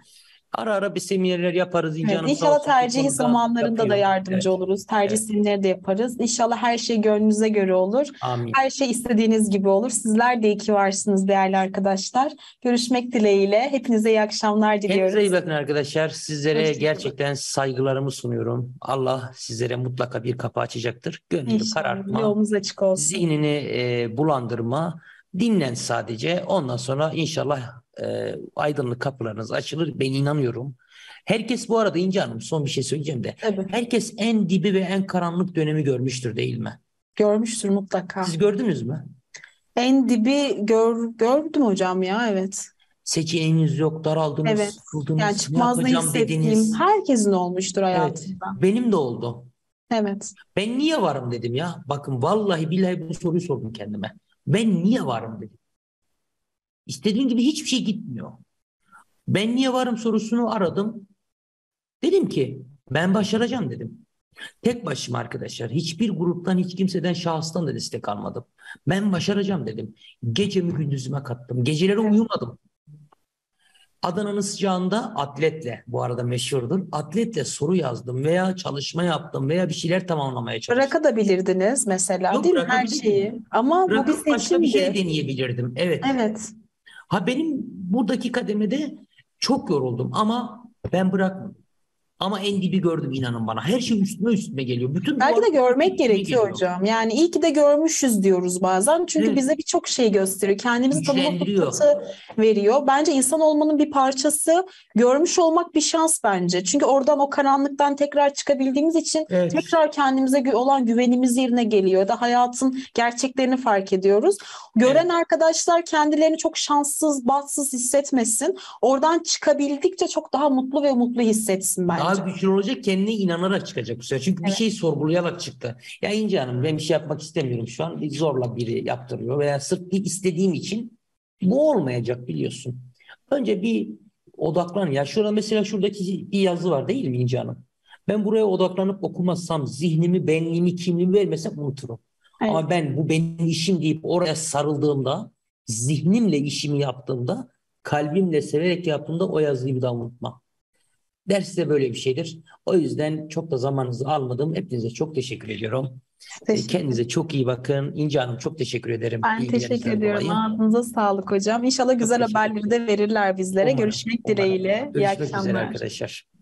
Ara ara bir seminerler yaparız. Evet, inşallah tercih zamanlarında yapıyorum. Da yardımcı oluruz. Tercih seminerleri de yaparız. İnşallah her şey gönlünüze göre olur. Amin. Her şey istediğiniz gibi olur. Sizler de iyi ki varsınız değerli arkadaşlar. Görüşmek dileğiyle. Hepinize iyi akşamlar diliyoruz. Kendinize iyi bakın arkadaşlar. Sizlere gerçekten saygılarımı sunuyorum. Allah sizlere mutlaka bir kapı açacaktır. Gönlünü karartma. Yolumuz açık olsun. Zihnini bulandırma. Dinlen sadece. Ondan sonra inşallah aydınlık kapılarınız açılır. Ben inanıyorum. Herkes bu arada İnce Hanım son bir şey söyleyeceğim de. Evet. Herkes en dibi ve en karanlık dönemi görmüştür değil mi? Görmüştür mutlaka. Siz gördünüz mü? En dibi gördüm hocam ya, evet. Seçeneğiniz yok, daraldınız, sıkıldınız, yani çıkmazını hissettiğim herkesin olmuştur hayatımda. Evet, benim de oldu. Evet. Ben niye varım dedim ya. Bakın vallahi billahi bu soruyu sordum kendime. Ben niye varım dedim. İstediğim gibi hiçbir şey gitmiyor. Ben niye varım sorusunu aradım. Dedim ki ben başaracağım dedim. Tek başıma arkadaşlar. Hiçbir gruptan, hiç kimseden, şahıstan da destek almadım. Ben başaracağım dedim. Gecemi gündüzüme kattım. Geceleri uyumadım. Adana'nın sıcağında atletle, bu arada meşhurdur, atletle soru yazdım veya çalışma yaptım veya bir şeyler tamamlamaya çalıştım. Bırakabilirdiniz mesela. Yok, değil mi? Her şeyi. Ama bu bir seçimdi. Başka bir şey deneyebilirdim. Evet. Evet. Ha benim buradaki kademede çok yoruldum ama ben bırakmadım. Ama en dibi gördüm, inanın bana. Her şey üstüme geliyor. Bütün belki de görmek gerekiyor hocam. Yani iyi ki de görmüşüz diyoruz bazen. Çünkü bize birçok şey gösteriyor. Kendimizi tanıma fırsatı veriyor. Bence insan olmanın bir parçası. Görmüş olmak bir şans bence. Çünkü oradan, o karanlıktan tekrar çıkabildiğimiz için tekrar kendimize olan güvenimiz yerine geliyor. Da hayatın gerçeklerini fark ediyoruz. Gören arkadaşlar kendilerini çok şanssız, bahtsız hissetmesin. Oradan çıkabildikçe çok daha mutlu ve mutlu hissetsin bence. Daha güçlü olacak, kendine inanarak çıkacak bu sefer. Çünkü bir şey sorgulayarak çıktı. Ya İnce Hanım ben bir şey yapmak istemiyorum şu an. Zorla biri yaptırıyor veya sırf bir istediğim için, bu olmayacak biliyorsun. Önce bir odaklan. Ya şurada mesela, şuradaki bir yazı var değil mi İnce Hanım? Ben buraya odaklanıp okumazsam, zihnimi, benliğimi, kimliğimi vermesem unuturum. Aynen. Ama ben bu benim işim deyip oraya sarıldığımda, zihnimle işimi yaptığımda, kalbimle severek yaptığımda o yazıyı bir daha unutmam. Ders de böyle bir şeydir. O yüzden çok da zamanınızı almadım. Hepinize çok teşekkür ediyorum. Kendinize çok iyi bakın. İnce Hanım çok teşekkür ederim. Ben teşekkür ediyorum. Ağzınıza sağlık hocam. İnşallah çok güzel haberleri de verirler bizlere. Umarım, görüşmek dileğiyle. İyi akşamlar. Görüşmek üzere arkadaşlar.